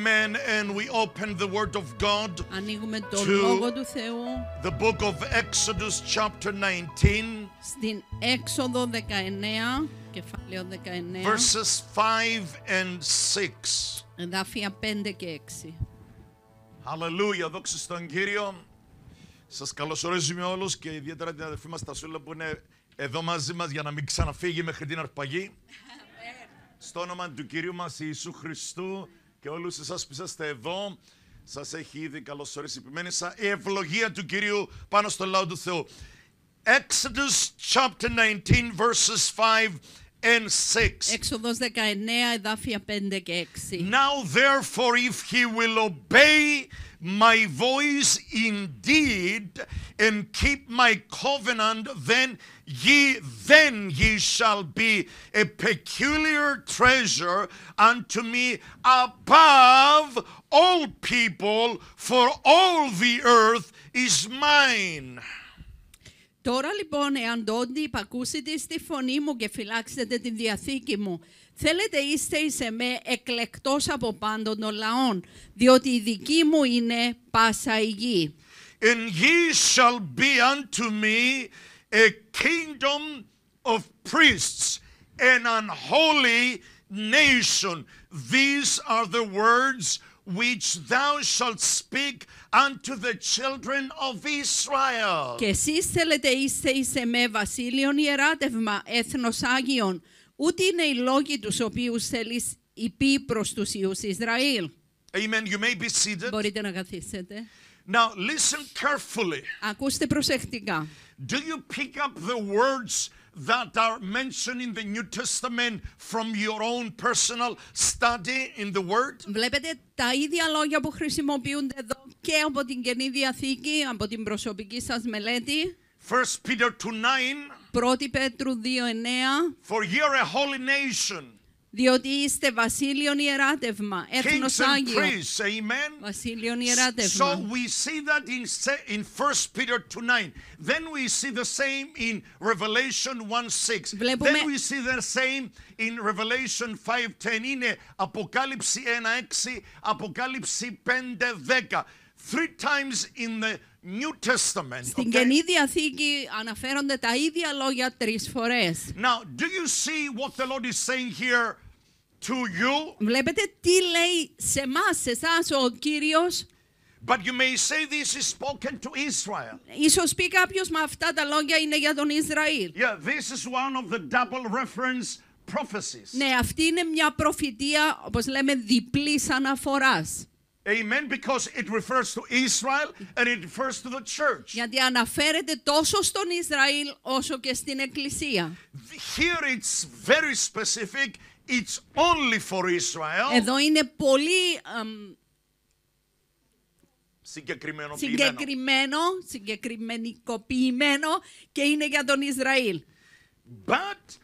Amen. And we open the Word of God to the book of Exodus, chapter 19, verses 5 and 6. Hallelujah. Δόξα στον Κύριο. Σας καλωσορίζουμε όλους και ιδιαίτερα την αδερφή μας Τασούλα που είναι εδώ μαζί μας για να μην ξαναφύγει μέχρι την αρπαγή. Στο όνομα του Κυρίου μας Ιησού Χριστού και όλους εσάς που είσαστε εδώ, σας έχει ήδη καλωσορίσει επιμένησα η ευλογία του Κυρίου πάνω στο λαό του Θεού. Exodus chapter 19 verses 5 and 6. Exodus 19 εδάφια 5 και 6. Now therefore if he will obey my voice indeed and keep my covenant, then ye shall be a peculiar treasure unto me above all people, for all the earth is mine. Τώρα λοιπόν, εάν τόντι υπακούσετε στη φωνή μου και φυλάξετε τη διαθήκη μου, θέλετε είστε εις εμέ εκλεκτός από πάντων των λαών, διότι η δική μου είναι πάσα η γη. And ye shall be unto me a kingdom of priests, an unholy nation. These are the words which thou shalt speak unto the children of Israel. Και εσείς θέλετε είστε εις εμέ βασίλειον ιεράτευμα, έθνος Άγιον, ούτε είναι οι λόγοι τους οποίους θέλεις υπή προς τους Υιούς Ισραήλ. Amen. You may be seated. Μπορείτε να καθίσετε. Now listen carefully. Ακούστε προσεκτικά. Do you pick up the words that are mentioned in the New Testament from your own personal study in the Word? Βλέπετε τα ίδια λόγια που χρησιμοποιούνται εδώ και από την Καινή Διαθήκη, από την προσωπική σας μελέτη. 1 Peter 2:9. 1 Πέτρου 2:9. For ye are a holy nation. Διότι είστε βασίλειον ιεράτευμα, έθνος Άγιο. Βασίλειον ιεράτευμα. So we see that in 1 Peter 2:9. Then we see the same in Revelation 1:6. Then we see the same in Revelation 5:10. Είναι Αποκάλυψη 1:6, Αποκάλυψη 5:10. Three times in the New Testament. Στην Καινή Διαθήκη αναφέρονται τα ίδια λόγια τρεις φορές. Now, do you see what the Lord is saying here to you? Βλέπετε τι λέει σε μας, εσάς ο Κύριος. But you may say this is spoken to Israel. Ίσως πει κάποιος, μα αυτά τα λόγια είναι για τον Ισραήλ. Yeah, this is one of the double reference prophecies. Ναι, αυτή είναι μια προφητεία, όπως λέμε, διπλής αναφοράς. Amen, because it refers to Israel and it refers to the church. Γιατί αναφέρεται τόσο στον Ισραήλ όσο και στην Εκκλησία. Here it's very specific. It's only for Israel. Εδώ είναι πολύ συγκεκριμένικοποιημένο και είναι για τον Ισραήλ. But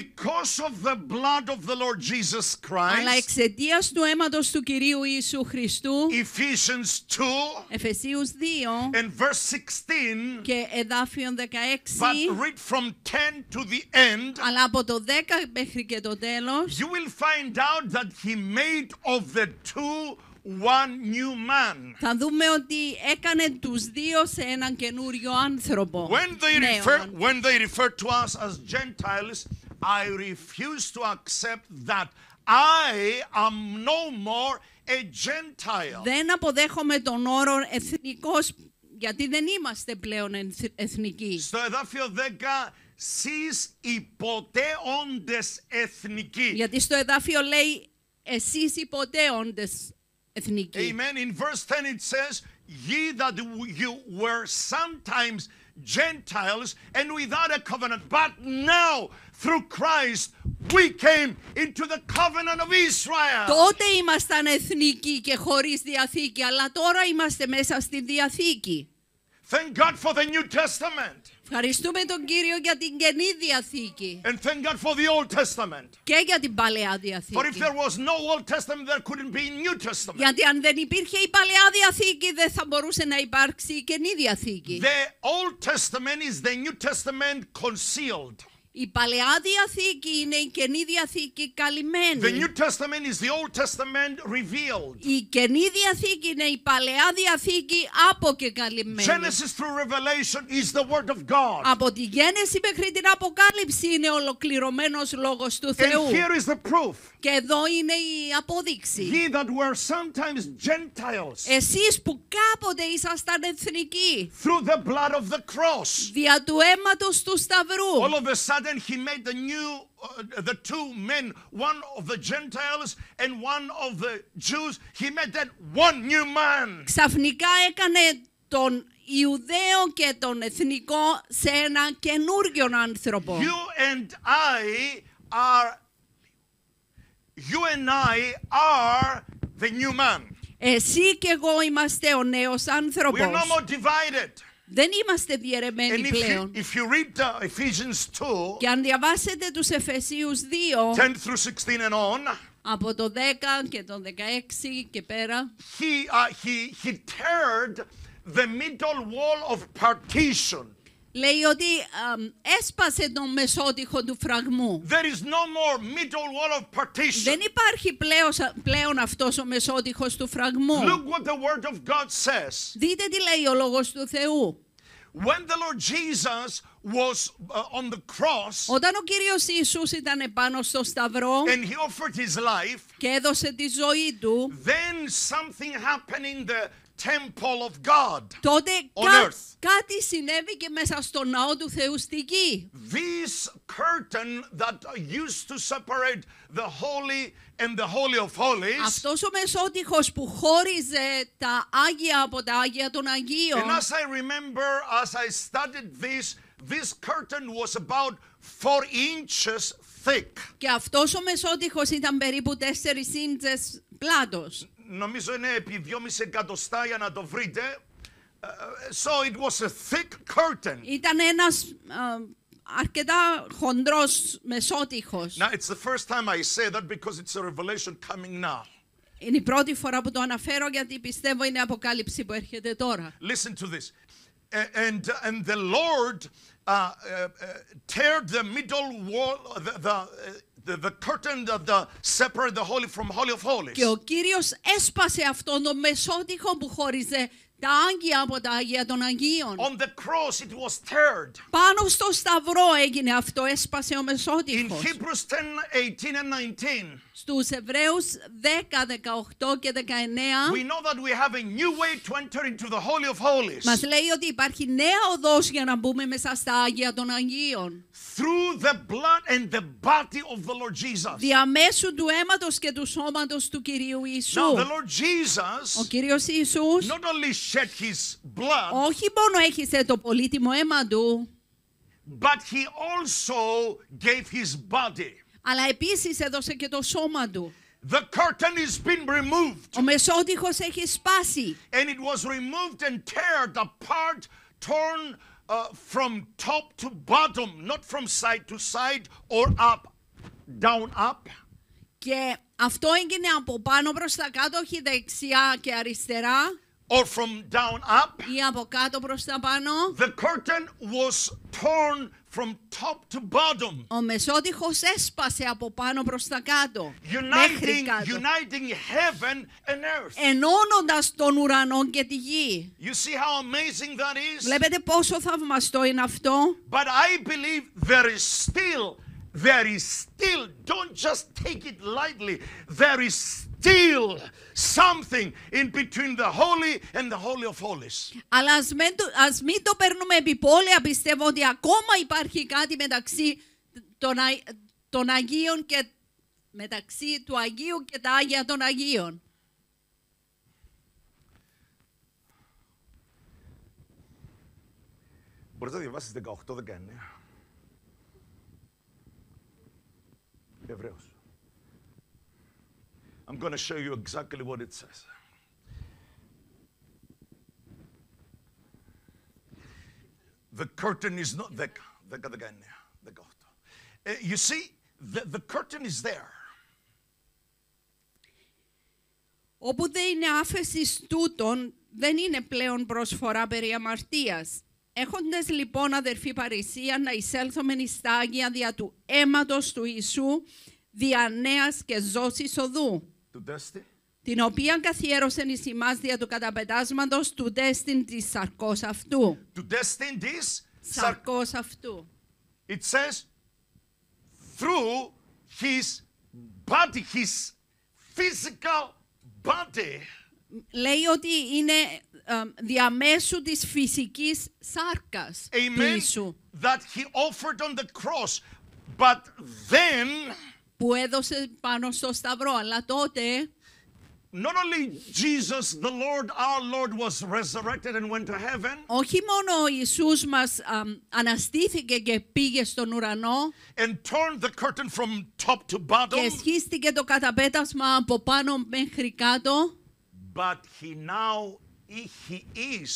because of the blood of the Lord Jesus Christ, αλλά εξαιτίας του αίματος του Κυρίου Ιησού Χριστού, Ephesians 2, Εφεσίους 2, and verse 16, και εδάφιον 16, but read from 10 to the end, αλλά από το 10 μέχρι και το τέλος, you will find out that he made of the two one new man. Θα δούμε ότι έκανε τους δύο σε έναν καινούριο άνθρωπο. When they refer to us as Gentiles, I refuse to accept that I am no more a Gentile. Δεν αποδέχομαι τον όρο εθνικός, γιατί δεν είμαστε πλέον εθνικοί. Στο εδάφιο 10, σεις υποτέοντες εθνικοί. Γιατί στο εδάφιο λέει, εσείς υποτέοντες εθνικοί. Amen. In verse 10 it says, ye that you were sometimes Gentiles and without a covenant, but now through Christ we came into the covenant of Israel. Τότε ήμασταν εθνικοί και χωρίς διαθήκη, αλλά τώρα είμαστε μέσα στη διαθήκη. Thank God for the New Testament. Ευχαριστούμε τον Κύριο για την Καινή Διαθήκη. And thank God for the Old Testament. Και για την Παλαιά Διαθήκη. For if there was no Old Testament, there couldn't be New Testament. Γιατί αν δεν υπήρχε η Παλαιά Διαθήκη, δεν θα μπορούσε να υπάρξει η Καινή Διαθήκη. The Old Testament is the New Testament concealed. Η Παλαιά Διαθήκη είναι η Καινή Διαθήκη καλυμμένη. The New Testament is the Old Testament revealed. Η Καινή Διαθήκη είναι η Παλαιά Διαθήκη αποκεκαλυμμένη. Genesis through Revelation is the Word of God. Από τη Γένεση μέχρι την Αποκάλυψη είναι ολοκληρωμένος λόγος του Θεού. And here is the proof. Και εδώ είναι η απόδειξη. Ye that were sometimes Gentiles. Εσείς που κάποτε ήσασταν εθνικοί. Through the blood of the cross. Δια του αίματος του σταυρού. All of a sudden then he made the two men, one of the Gentiles and one of the Jews. He made that one new man. Ξαφνικά έκανε τον Ιουδαίο και τον Εθνικό σε έναν καινούργιον άνθρωπο. You and I are the new man. Εσύ και εγώ είμαστε ο νέος άνθρωπος. We are no more divided. Δεν είμαστε διαιρεμένοι πλέον. If you read the Ephesians 2, και αν διαβάσετε τους Εφεσίους 2, 10 through 16 and on, από το 10 και το 16 και πέρα, he teared the middle wall of partition. Λέει ότι έσπασε τον μεσότυχο του φραγμού. There is no more middle wall of partition. Δεν υπάρχει πλέον αυτός ο μεσότυχος του φραγμού. Look what the word of God says. Δείτε τι λέει ο λόγος του Θεού. When the Lord Jesus was on the cross, όταν ο Κύριος Ιησούς ήταν επάνω στο σταυρό, and he offered his life, και έδωσε τη ζωή του, then something happened in the temple of God τότε on earth. Κάτι συνέβη και μέσα στο ναό του Θεού στη γη. This curtain that used to separate the holy and the holy of holies. Αυτός ο μεσότυχος που χώριζε τα άγια από τα άγια των αγίων. And as I remember, as I studied this curtain was about 4 inches thick. Και αυτός ο μεσότυχος ήταν περίπου 4 ίντσες πλάτος. Νομίζω είναι επί 2,5 εκατοστά για να το βρείτε. So it was a thick curtain. Ήταν ένας αρκετά χοντρός μεσότυχος. Now it's the first time I say that because it's a revelation coming now. Είναι η πρώτη φορά που το αναφέρω γιατί πιστεύω είναι αποκάλυψη που έρχεται τώρα. Listen to this. And the Lord teared the middle wall, the curtain that separated the holy from holy of holies. Και ο Κύριος έσπασε αυτόν τον μεσότυχο που χώριζε τα άγια από τα άγια των αγίων. On the cross it was teared. Πάνω στο σταυρό έγινε αυτό, έσπασε ο μεσότυχος. In Hebrews 10:18 and 19. Στους Εβραίους 10:18 και 19. We know that we have a new way to enter into the holy of holies. Μας λέει ότι υπάρχει νέα οδός για να μπούμε μέσα στα άγια των αγίων. Through the blood and the body of the Lord Jesus. Διαμέσου του αίματος και του σώματος του Κυρίου Ιησού. Now the Lord Jesus. Ο Κύριος Ιησούς. Not only shed his blood. Όχι μόνο έχισε το πολύτιμο αίμα του. But he also gave his body. Αλλά επίσης έδωσε και το σώμα του. The curtain has been removed. Ο μεσότυχος έχει σπάσει. And it was removed and teared apart, torn from top to bottom, not from side to side or up, down up. Και αυτό έγινε από πάνω προς τα κάτω, όχι δεξιά και αριστερά. Or from down up. Ή από κάτω προς τα πάνω. The curtain was torn from top to bottom. Ο μεσότυχος έσπασε από πάνω προς τα κάτω. Uniting heaven and earth. Ενώνοντας τον ουρανό και τη γη. You see how amazing that is. Βλέπετε πόσο θαυμαστό είναι αυτό. But I believe there is still, don't just take it lightly. There is still something in between the holy and the holy of holies. Αλλά ας μην το παίρνουμε επιπόλαια, πιστεύω ότι ακόμα υπάρχει κάτι μεταξύ των Αγίων και μεταξύ του Αγίου και τα Άγια των Αγίων. Μπορείτε να διαβάσεις 18-19. Εβραίος. I'm going to show you exactly what it says. The curtain is not there. You see, the curtain is there. Όπου δεν είναι άφεσις τούτον, δεν είναι πλέον προσφορά περί αμαρτίας. Έχοντας λοιπόν, αδερφοί Παρησία, να εισέλθομεν εις τα Άγια δια του αίματος του Ιησού, δια νέας και ζώσης οδού, την οποία καθιέρωσεν εις ημάς δια του καταπετάσματος του τέστην της σαρκός αυτού. Σαρκός αυτού. It says, through his body, his physical body. Λέει ότι είναι διαμέσου της φυσικής σάρκας του Ιησού. That he offered on the cross, but then, που έδωσε πάνω στο σταυρό, αλλά τότε, not only Jesus, the Lord, our Lord, was resurrected and went to heaven. Όχι μόνο ο Ιησούς μας αναστήθηκε και πήγε στον ουρανό. And turned the curtain from top to bottom. Και σχίστηκε το καταπέτασμα από πάνω μέχρι κάτω. But he now is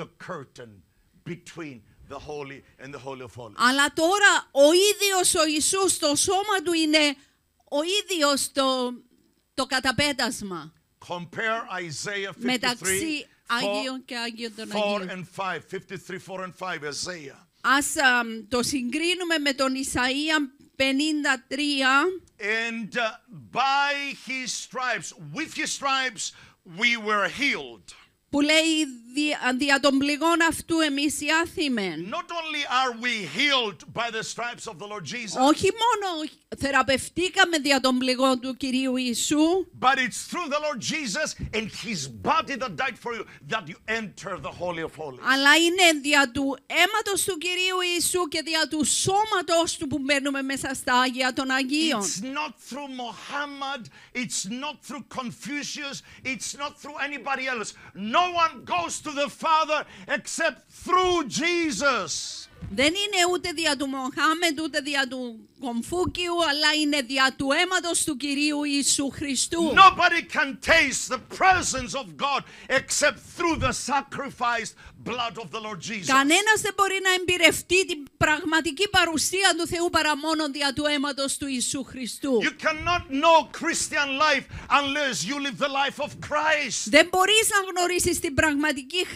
the curtain between the holy and the holy of holies. Αλλά τώρα ο ίδιος ο Ιησούς, το σώμα του είναι ο ίδιος το καταπέτασμα. Compare Isaiah 53, μεταξύ Άγιων και Άγιων των Αγίων. 53, 4 and 5, Isaiah. Ας το συγκρίνουμε με τον Ισαΐα 53. And by his stripes, with his stripes, we were healed. Που λέει δια των πληγών αυτού εμείς ιάθημεν. Not only are we healed by the stripes of the Lord Jesus. Όχι μόνο θεραπευτήκαμε δια των πληγών του Κυρίου Ιησού. But it's through the Lord Jesus and His body that died for you that you enter the holy of holies. Αλλά είναι δια του αίματος του Κυρίου Ιησού και δια του σώματος του που μπαίνουμε μέσα στα Άγια των Αγίων. It's not through Mohammed. It's not through Confucius. It's not through anybody else. No one goes to the Father except through Jesus. Δεν είναι ούτε δια του Μοχάμεντ, ούτε δια του Κομφούκιου, αλλά είναι δια του αίματος του Κυρίου Ιησού Χριστού. Nobody can taste the presence of God except through the sacrificed blood of the Lord Jesus. Κανένας δεν μπορεί να εμπειρευτεί την πραγματική παρουσία του Θεού παρά μόνο δια του αίματος του Ιησού Χριστού. You cannot know Christian life unless you live the life of Christ. Δεν μπορείς να γνωρίσεις την πραγματική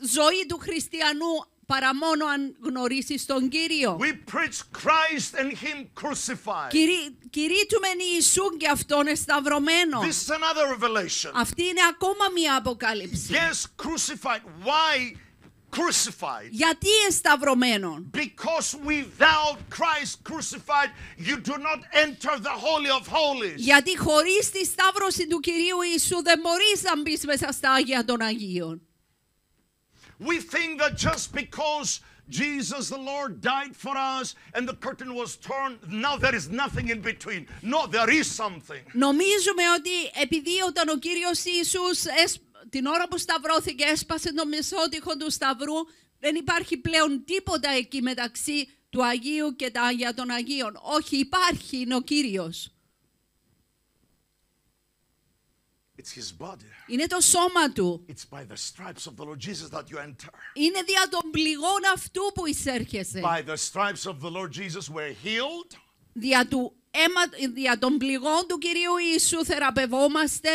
ζωή του χριστιανού παρά μόνο αν γνωρίσεις τον Κύριο. We preach Christ and Him crucified. Κηρύττουμεν Ιησούν και Αυτόν εσταυρωμένον. This is another revelation. Αυτή είναι ακόμα μια αποκάλυψη. Yes, crucified. Why crucified? Γιατί εσταυρωμένον; Because without Christ crucified, you do not enter the holy of holies. Γιατί χωρίς τη σταύρωση του Κυρίου Ιησού δεν μπορείς να μπεις μέσα στα Άγια των Αγίων. We think that just because Jesus the Lord died for us and the curtain was torn, now there is nothing in between. No, there is something. Νομίζουμε ότι επειδή όταν ο Κύριος Ιησούς την ώρα που σταυρώθηκε έσπασε το μεσότυχο του σταυρού, δεν υπάρχει πλέον τίποτα εκεί μεταξύ του Αγίου και τα Άγια των Αγίων. Όχι, υπάρχει, είναι ο Κύριος. It's his body. Είναι το σώμα του. It's by the stripes of the Lord Jesus that you enter. Είναι δια των πληγών αυτού που εισέρχεσαι. By the stripes of the Lord Jesus we're healed. Δια των πληγών του Κυρίου Ιησού θεραπευόμαστε.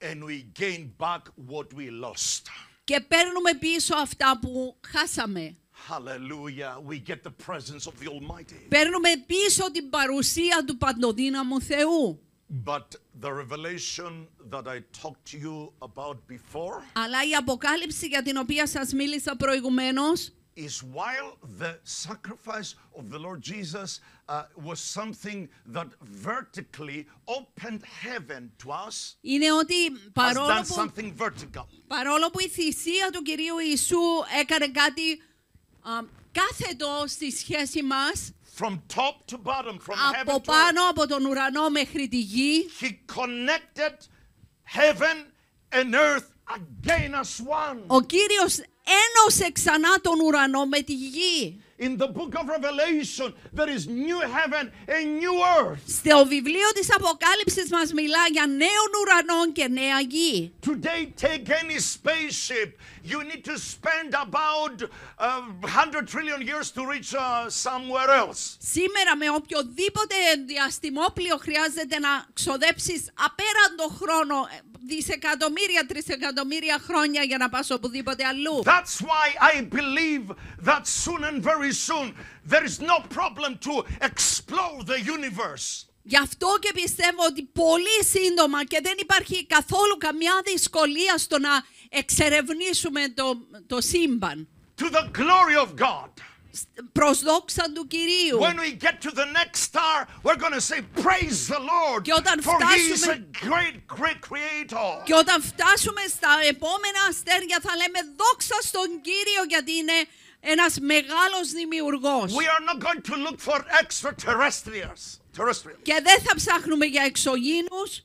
And we gain back what we lost. Και παίρνουμε πίσω αυτά που χάσαμε. Hallelujah, we get the presence of the Almighty. Παίρνουμε πίσω την παρουσία του παντοδύναμου Θεού. But the revelation that I talked to you about before is while the sacrifice of the Lord Jesus was something that vertically opened heaven to us, has done something vertical. Παρόλο που η θυσία του Κυρίου Ιησού έκανε κάτι κάθετο στη σχέση μας. From top to bottom, from heaven to earth, he connected heaven and earth again as one. Ο Κύριος ένωσε ξανά τον ουρανό με τη γη. In the book of Revelation, there is new heaven and new earth. Στο βιβλίο της Αποκάλυψης μας μιλά για νέον ουρανό και νέα γη. Today, take any spaceship. You need to spend about 100 trillion years to reach somewhere else. Σήμερα με οποιοδήποτε διαστημόπλοιο χρειάζεται να ξοδέψεις απέραντο χρόνο, δισεκατομμύρια, τρισεκατομμύρια χρόνια για να πας οπουδήποτε αλλού. That's why I believe that soon and very soon there is no problem to explore the universe. Γι' αυτό και πιστεύω ότι πολύ σύντομα και δεν υπάρχει καθόλου καμιά δυσκολία στο να εξερευνήσουμε το σύμπαν. To the glory of God. Προς δόξα του Κυρίου. When we get to the next star, we're going to say praise the Lord. For He is a great creator. Και όταν φτάσουμε στα επόμενα αστέρια θα λέμε δόξα στον Κύριο γιατί είναι ένας μεγάλος δημιουργός. We are not going to look for extraterrestrials. Και δεν θα ψάχνουμε για εξωγήινους.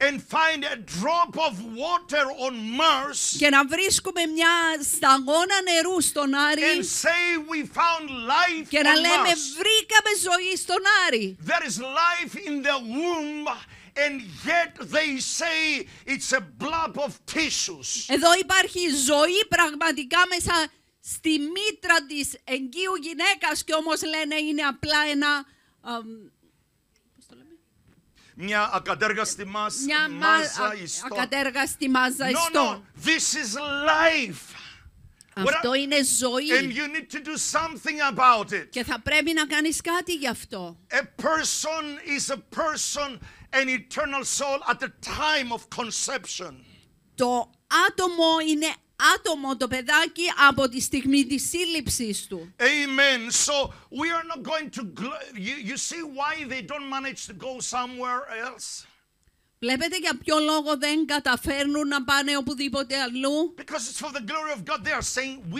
And find a drop of water on Mars. Και να βρίσκουμε μια σταγόνα νερού στον Άρη. And say we found life. Και να λέμε βρήκαμε ζωή στον Άρη. There is life in the womb, and yet they say it's a blob of tissues. Εδώ υπάρχει ζωή πραγματικά μέσα στη μήτρα της εγγύου γυναίκας και όμως λένε είναι απλά ένα μια ακατέργαστη μάζα ιστών. No, no, this is life. Αυτό είναι ζωή. And you need to do something about it. Και θα πρέπει να κάνεις κάτι γι' αυτό. A person is a person, an eternal soul at the time of conception. Το άτομο είναι άτομο, το παιδάκι από τη στιγμή της σύλληψης του. Amen. So we are not going to you see why they don't manage to go somewhere else. Βλέπετε για ποιο λόγο δεν καταφέρνουν να πάνε οπουδήποτε αλλού; Because it's for the glory of God. They are saying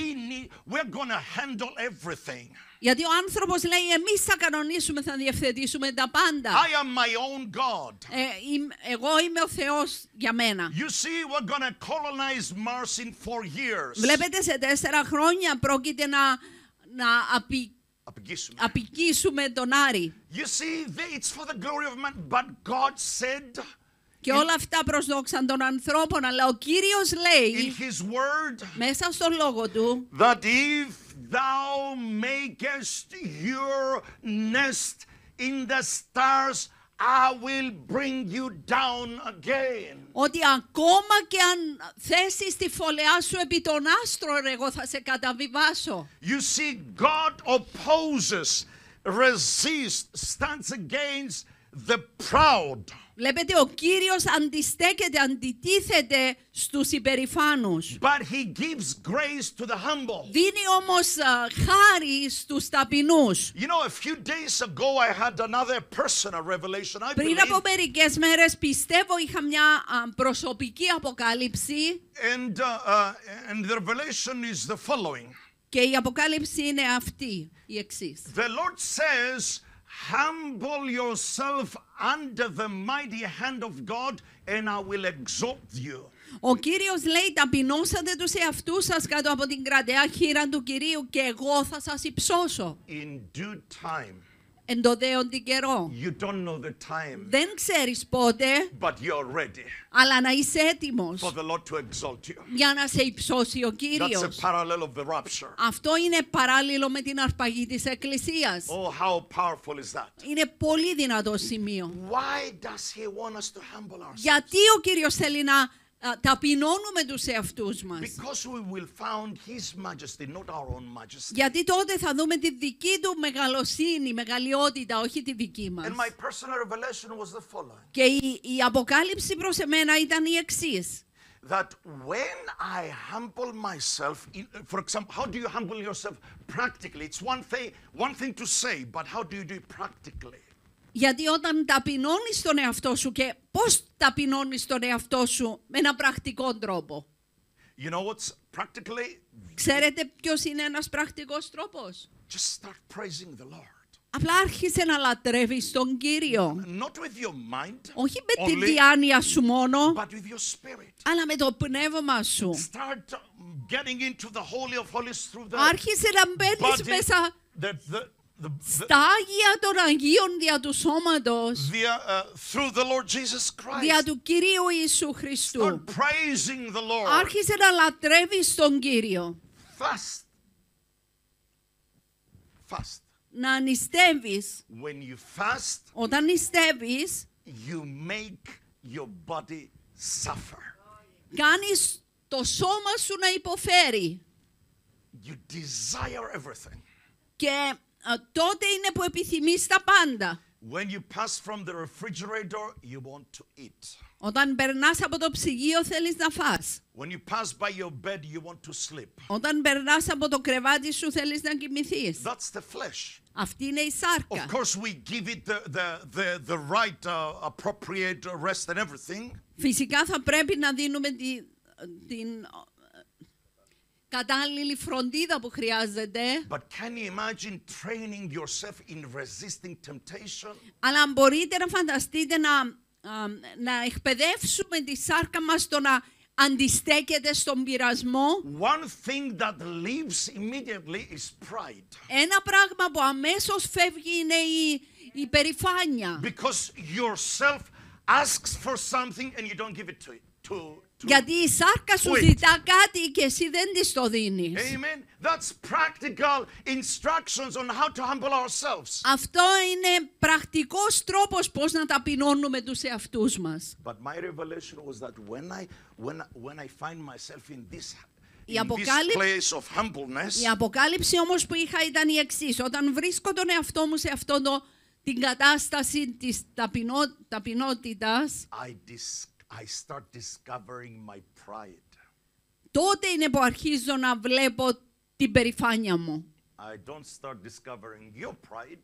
we're going to handle everything. Γιατί ο άνθρωπος λέει εμείς θα κανονίσουμε, θα διευθετήσουμε τα πάντα. I am my own God. Εγώ είμαι ο Θεός για μένα. You see, we're gonna colonize Mars in 4 years. Βλέπετε σε 4 χρόνια πρόκειται να απικήσουμε τον Άρη. You see, it's for the glory of man, but God said. Και όλα αυτά προσδόξαν των ανθρώπων, αλλά ο Κύριος λέει in his word, μέσα στον λόγο του, that if thou makest your nest in the stars, I will bring you down again. Ότι ακόμα και αν θέσεις τη φωλεά σου επί τον άστρο, εγώ θα σε καταβιβάσω. You see, God opposes, resists, stands against the proud. Βλέπετε, ο Κύριος αντιστέκεται, αντιτίθεται στους υπερηφάνους. But he gives grace to the humble. Δίνει όμως χάρη στους ταπεινούς. You know, a few days ago I had another personal revelation. Πριν από μερικές μέρες πιστεύω είχα μια προσωπική αποκάλυψη. And the revelation is the following. Και η αποκάλυψη είναι αυτή, η εξής. The Lord says, humble yourself under the mighty hand of God, and I will exalt you. Ο Κύριος λέει ταπεινώσατε τους εαυτούς σας κάτω από την κρατεά χείρα του Κυρίου και εγώ θα σας υψώσω. In due time. Εν το δέοντι καιρό. You don't know the time. Δεν ξέρεις πότε. But you're ready. Αλλά να είσαι έτοιμος. For the Lord to exalt you. Για να σε υψώσει ο Κύριος. That's a parallel of the rapture. Αυτό είναι παράλληλο με την αρπαγή της Εκκλησίας. Oh, how powerful is that. Είναι πολύ δυνατό σημείο. Why does he want us to humble ourselves? Γιατί ο Κύριος θέλει να ταπεινώνουμε τους εαυτούς μας. Γιατί τότε θα δούμε τη δική του μεγαλοσύνη, μεγαλειότητα, όχι τη δική μας. Και η αποκάλυψη προς εμένα ήταν η εξής. That when I humble myself, for example, how do you humble yourself practically? It's one thing to say, but how do you do it practically? Γιατί όταν ταπεινώνεις τον εαυτό σου και πώς ταπεινώνεις τον εαυτό σου με έναν πρακτικό τρόπο. You know what's practically? Ξέρετε ποιος είναι ένας πρακτικός τρόπος; Just start praising the Lord. Απλά άρχισε να λατρεύεις τον Κύριο. Not with your mind, όχι με τη διάνοια σου μόνο, but with your spirit. Αλλά με το πνεύμα σου. Start getting into the holy of holies through the body. Άρχισε να μπαίνεις μέσα Στα Άγια των Αγίων δια του σώματος, δια του Κυρίου Ιησού Χριστού, άρχισε να λατρεύεις τον Κύριο. Να νηστεύεις. Όταν νηστεύεις, κάνεις το σώμα σου να υποφέρει. Και τότε είναι που επιθυμείς τα πάντα. Όταν περνάς από το ψυγείο θέλεις να φας. Όταν περνάς από το κρεβάτι σου θέλεις να κοιμηθείς. Αυτή είναι η σάρκα. Φυσικά θα πρέπει να δίνουμε την κατάλληλη φροντίδα που χρειάζεται. Αλλά μπορείτε να φανταστείτε να εκπαιδεύσουμε τη σάρκα μας στο να αντιστέκεται στον πειρασμό. Ένα πράγμα που αμέσως φεύγει είναι η περηφάνεια. Γιατί η σάρκα σου ζητά κάτι και εσύ δεν της το δίνεις. Αυτό είναι πρακτικός τρόπος πώς να ταπεινώνουμε τους εαυτούς μας. Η αποκάλυψη όμως που είχα ήταν η εξής. Όταν βρίσκω τον εαυτό μου σε αυτό την κατάσταση της ταπεινότητας, I start discovering my pride. Τότε είναι που αρχίζω να βλέπω την περηφάνεια μου. I don't start discovering your pride.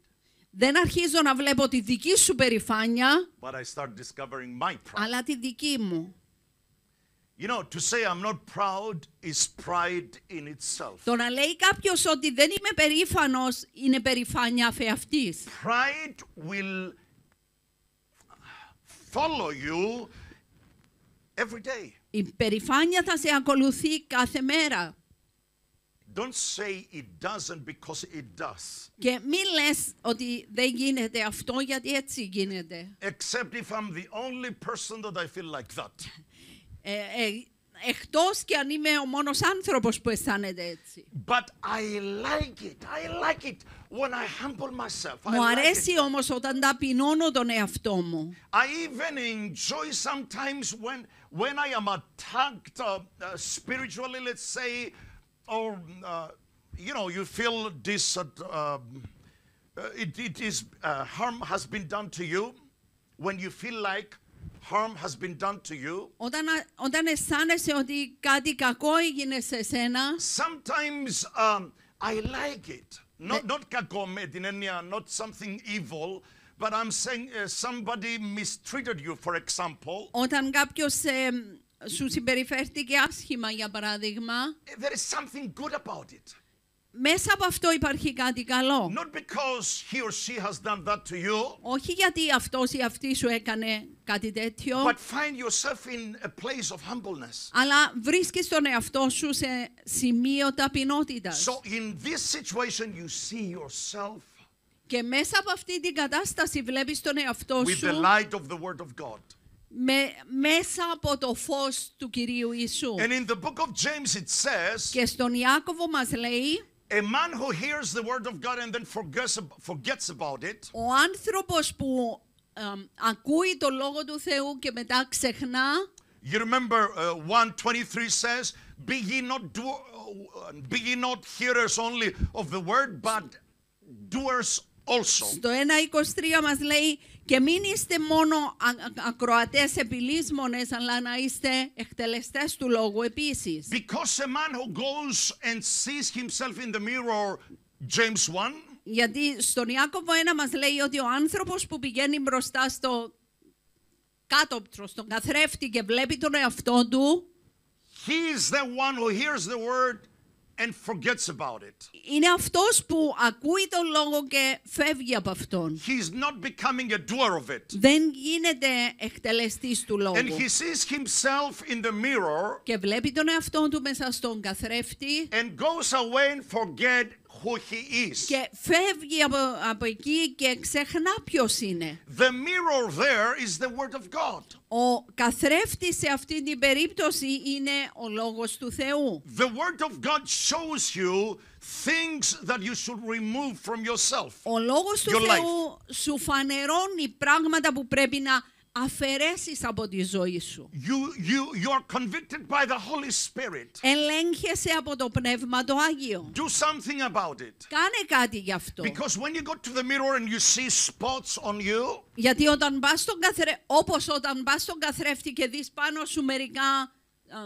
Δεν αρχίζω να βλέπω τη δική σου περηφάνεια, but I start discovering my pride. Αλλά τη δική μου. You know, to say I'm not proud is pride in itself. Το να λέει κάποιος ότι δεν είμαι περήφανος είναι περηφάνεια αφεαυτής. Pride will follow you. Η περηφάνεια θα σε ακολουθεί κάθε μέρα. Και μην λες ότι δεν γίνεται αυτό, γιατί έτσι γίνεται. Εκτός και αν είμαι ο μόνος άνθρωπος που αισθάνεται έτσι. Μου αρέσει όμως όταν ταπεινώνω τον εαυτό μου. Όταν αισθάνεσαι ότι κάτι κακό έγινε σε σένα, sometimes I like it. Not κακό με την έννοια, not something evil, but I'm saying somebody mistreated you, for example. Όταν κάποιος σου συμπεριφέρθηκε άσχημα, για παράδειγμα, there is something good about it. Μέσα από αυτό υπάρχει κάτι καλό. Όχι γιατί αυτός ή αυτή σου έκανε κάτι τέτοιο, αλλά βρίσκεις τον εαυτό σου σε σημείο ταπεινότητας. Και μέσα από αυτή την κατάσταση βλέπεις τον εαυτό σου μέσα από το φως του Κυρίου Ιησού. Και στον Ιάκωβο μας λέει, a man who hears the word of God and then forgets about it. Ο άνθρωπος που ακούει το λόγο του Θεού και μετά ξεχνά. You remember 1:23 says, be ye not hearers only of the word, but doers also. Στο 1:23 μας λέει, και μην είστε μόνο ακροατές επιλύσμονες, αλλά να είστε εκτελεστές του λόγου επίσης. Γιατί στον Ιάκωβο 1 μας λέει ότι ο άνθρωπος που πηγαίνει μπροστά στο κάτωπτρο, στον καθρέφτη και βλέπει τον εαυτό του, είναι αυτός που ακούει τον λόγο και φεύγει από αυτόν. Δεν γίνεται εκτελεστής του λόγου. Και βλέπει τον εαυτό του μέσα στον καθρέφτη who he is. Και φεύγει από εκεί και ξεχνά ποιος είναι. The mirror there is the word of God. Ο καθρέφτης σε αυτή την περίπτωση είναι ο λόγος του Θεού. The word of God shows you things that you should remove from yourself. Ο λόγος του Θεού σου φανερώνει πράγματα που πρέπει να αφαιρέσεις από τη ζωή σου. You are convicted by the Holy Spirit. Ελέγχεσαι από το Πνεύμα το Άγιο. Do something about it. Κάνε κάτι γι' αυτό. Because when you go to the mirror and you see spots on you. Γιατί όταν πας στον καθρέφτη, όπως όταν πας στον καθρέφτη και δεις πάνω σου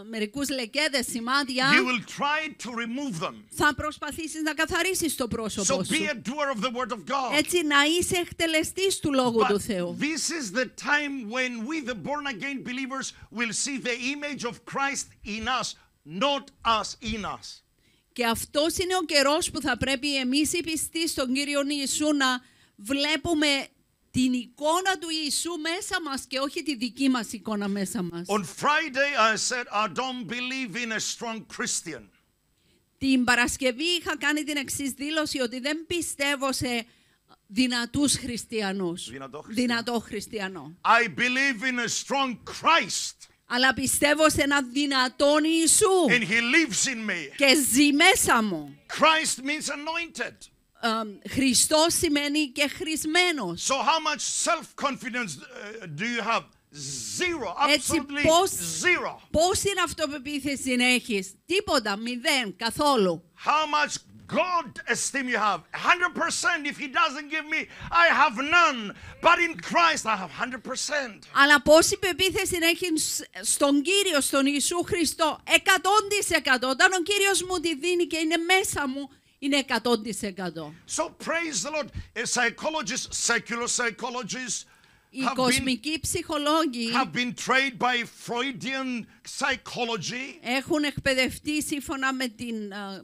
μερικούς λεκέδες, σημάδια, you will try to remove them. Θα προσπαθήσεις να καθαρίσεις το πρόσωπό σου. So be a doer of the word of God. Έτσι να είσαι εκτελεστής του Λόγου του Θεού. This is the time when we, the born again believers, will see the image of Christ in us, not us in us. Και αυτός είναι ο καιρός που θα πρέπει εμείς οι πιστοί στον Κύριο Ιησού να βλέπουμε την εικόνα του Ιησού μέσα μας και όχι τη δική μας εικόνα μέσα μας. On Friday I said I don't believe in a strong Christian. Την Παρασκευή είχα κάνει την εξής δήλωση, ότι δεν πιστεύω σε δυνατούς χριστιανούς. Δυνατό χριστιανό. I believe in a strong Christ. Αλλά πιστεύω σε έναν δυνατόν Ιησού. And he lives in me. Και ζει μέσα μου. Christ means anointed. Χριστός σημαίνει και χρησμένος. So how much self-confidence do you have? Zero, absolutely zero. Πόση αυτοπεποίθηση έχεις? Τίποτα, μηδέν, καθόλου. How much God esteem you have? 100%. If He doesn't give me, I have none. But in Christ, I have 100%. Αλλά πόση πεποίθηση έχεις στον Κύριο, στον Ιησού Χριστό? 100%. Όταν ο Κύριος μου τη δίνει και είναι μέσα μου, είναι 100%. So praise the Lord. Psychologists, secular psychologists, have been trained by Freudian psychology. Έχουν εκπαιδευτεί σύμφωνα με την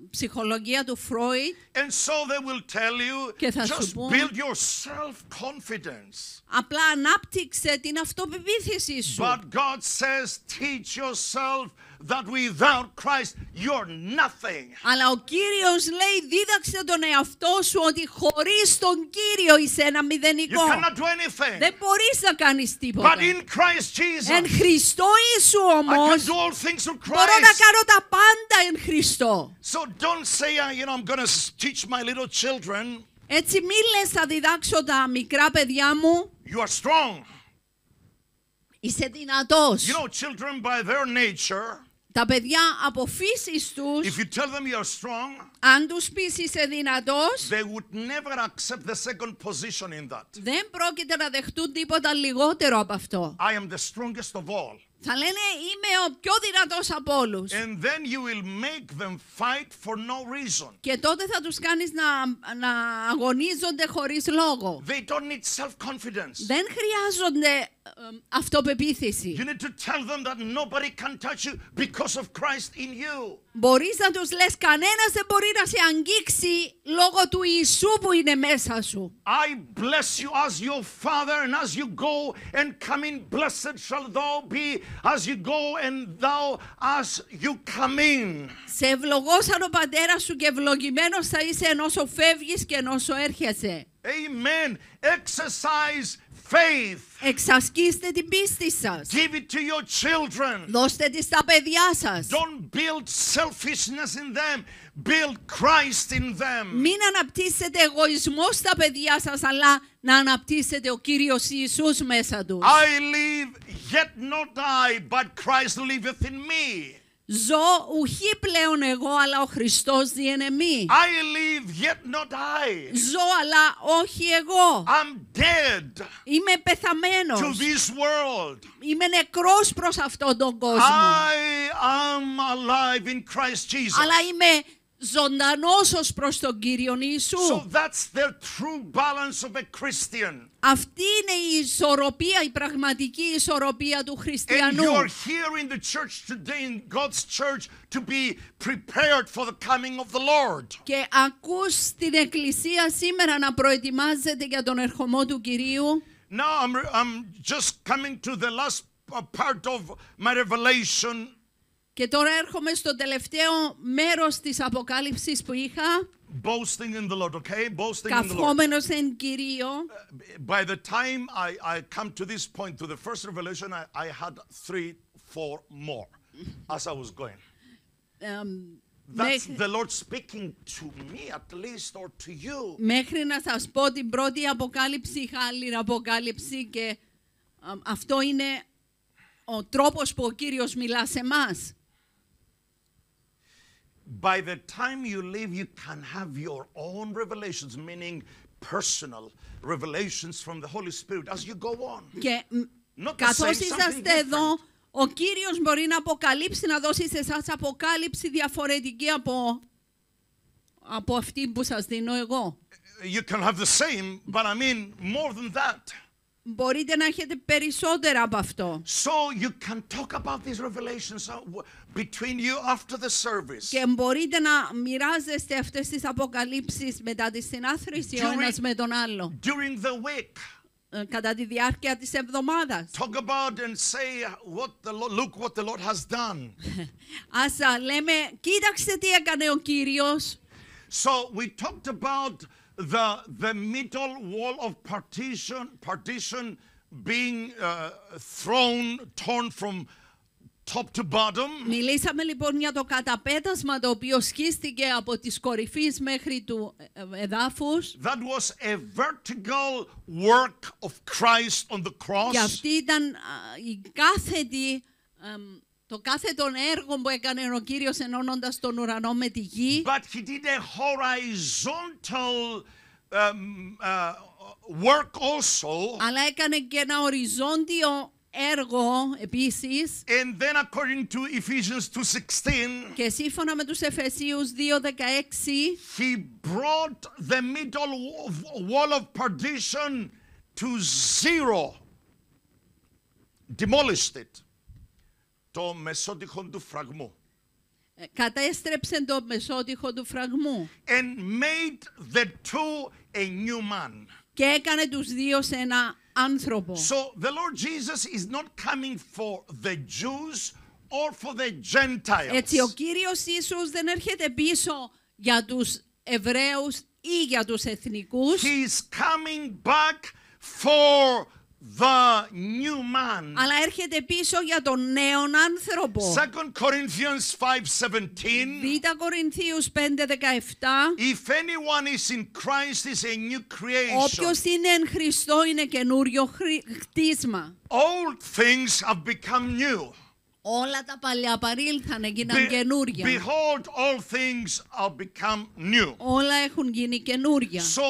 ψυχολογία του Φρόιντ. And so they will tell you, just build your self-confidence. Απλά ανάπτυξε την αυτοπεποίθηση σου. But God says, teach yourself that without Christ you're nothing. Αλλά ο Κύριος λέει, δίδαξε τον εαυτό σου ότι χωρίς τον Κύριο είσαι ένα μηδενικό. You cannot do anything. Δεν μπορείς να κάνεις τίποτα. But in Christ Jesus. Εν Χριστώ Ιησού όμως, I can do all things through Christ. Μπορώ να κάνω τα πάντα εν Χριστώ. So don't say, you know, I'm going to teach my little children. Έτσι μη λες, θα διδάξω τα μικρά παιδιά μου. You are strong. Είσαι δυνατός. You know, children by their nature. Τα παιδιά από φύσης τους, if you tell them you're strong, αν τους πεις είσαι δυνατός, they would never accept the second position in that. Δεν πρόκειται να δεχτούν τίποτα λιγότερο από αυτό. I am the strongest of all. Θα λένε, είμαι ο πιο δυνατός από όλους. And then you will make them fight for no reason. Και τότε θα τους κάνεις να αγωνίζονται χωρίς λόγο. They don't need self-confidence. Δεν χρειάζονται αυτοπεποίθηση. You need to tell them that nobody can touch you because of Christ in you. Μπορείς να τους λες, κανένας δεν μπορεί να σε αγγίξει λόγω του Ιησού που είναι μέσα σου. I bless you as your father, and as you go and come in, blessed shall thou be as you go and thou as you come in. Σε ευλογώ σαν ο πατέρας σου και ευλογημένος θα είσαι ενώ σου φεύγεις και ενώ σου έρχεσαι. Amen. Exercise faith. Εξασκήστε την πίστη σας. Give it to your children. Δώστε τη στα παιδιά σας. Don't build selfishness in them. Build Christ in them. Μην αναπτύσσετε εγωισμό στα παιδιά σας, αλλά να αναπτύσσετε ο Κύριος Ιησούς μέσα τους. I live, yet not I, but Christ liveth in me. Ζω ουχή πλέον εγώ, αλλά ο Χριστός ζει εν εμεί. I live, yet not I. Ζω, αλλά όχι εγώ. I'm dead. Είμαι πεθαμένος. To this world. Είμαι νεκρός προς αυτόν τον κόσμο. I am alive in Christ Jesus. Αλλά είμαι ζωντανός ως προς τον Κύριον Ιησού. So that's the true balance of a Christian. Αυτή είναι η ισορροπία, η πραγματική ισορροπία του χριστιανού. And you are here in the church today, in God's church, to be prepared for the coming of the Lord. Και ακούς την εκκλησία σήμερα να προετοιμάζεται για τον ερχομό του Κυρίου. Now I'm just coming to the last part of my revelation. Και τώρα έρχομαι στο τελευταίο μέρος της Αποκάλυψης που είχα. Boasting in the Lord, okay? Boasting in the Lord. By the time I come to this point, to the first revelation, I had 3-4 more as I was going. That's the Lord speaking to me, at least, or to you. Μέχρι να σας πω την πρώτη αποκάλυψη, είχα άλλη αποκάλυψη και αυτό είναι ο τρόπος που ο Κύριος μιλά σε εμάς. By the time you live, you can have your own revelations, meaning personal revelations from the Holy Spirit as you go on. Και καθώς είσαστε εδώ, ο Κύριος μπορεί να αποκαλύψει, να δώσει σε εσάς αποκάλυψη διαφορετική από αυτή που σας δίνω εγώ. You can have the same, but I mean more than that. Μπορείτε να έχετε περισσότερα από αυτό. Και μπορείτε να μοιράζεστε αυτές τις αποκαλύψεις μετά τη συνάθρηση ο ένας με τον άλλο. Κατά τη διάρκεια της εβδομάδας. Ας λέμε, κοίταξτε τι έκανε ο Κύριος. So we talked about the middle wall of partition being torn from top to bottom. Μιλήσαμε λοιπόν για το καταπέτασμα το οποίο σκίστηκε από τις κορυφές μέχρι του εδάφους. That was a vertical work of Christ on the cross. Και αυτή ήταν η κάθετη το κάθετον έργο που έκανε ο Κύριος ενώνοντας τον ουρανό με τη γη. But he did a horizontal work also. Αλλά έκανε και ένα οριζόντιο έργο επίσης. And then according to Ephesians 2:16. Και σύμφωνα με τους Εφεσίους 2:16. He brought the middle wall of partition to zero. Demolished it. Το μεσότυχο του φραγμού. Κατέστρεψε το μεσότυχο του φραγμού. And made the two a new man. Και έκανε τους δύο σε ένα άνθρωπο. So the Lord Jesus is not coming for the Jews or for the Gentiles. Έτσι ο Κύριος Ιησούς δεν έρχεται πίσω για τους Εβραίους ή για τους εθνικούς. He is coming back for the new man. Αλλά έρχεται πίσω για τον νέον άνθρωπο. 2 Corinthians 5:17. Β' Κορινθίους 5:17. If anyone is in Christ is a new creation. Όποιος είναι εν Χριστώ είναι καινούριο χτίσμα. All things have become new. Όλα τα παλιά παρήλθαν, έγιναν καινούρια. Behold, all things are become new. Όλα έχουν γίνει καινούρια. So,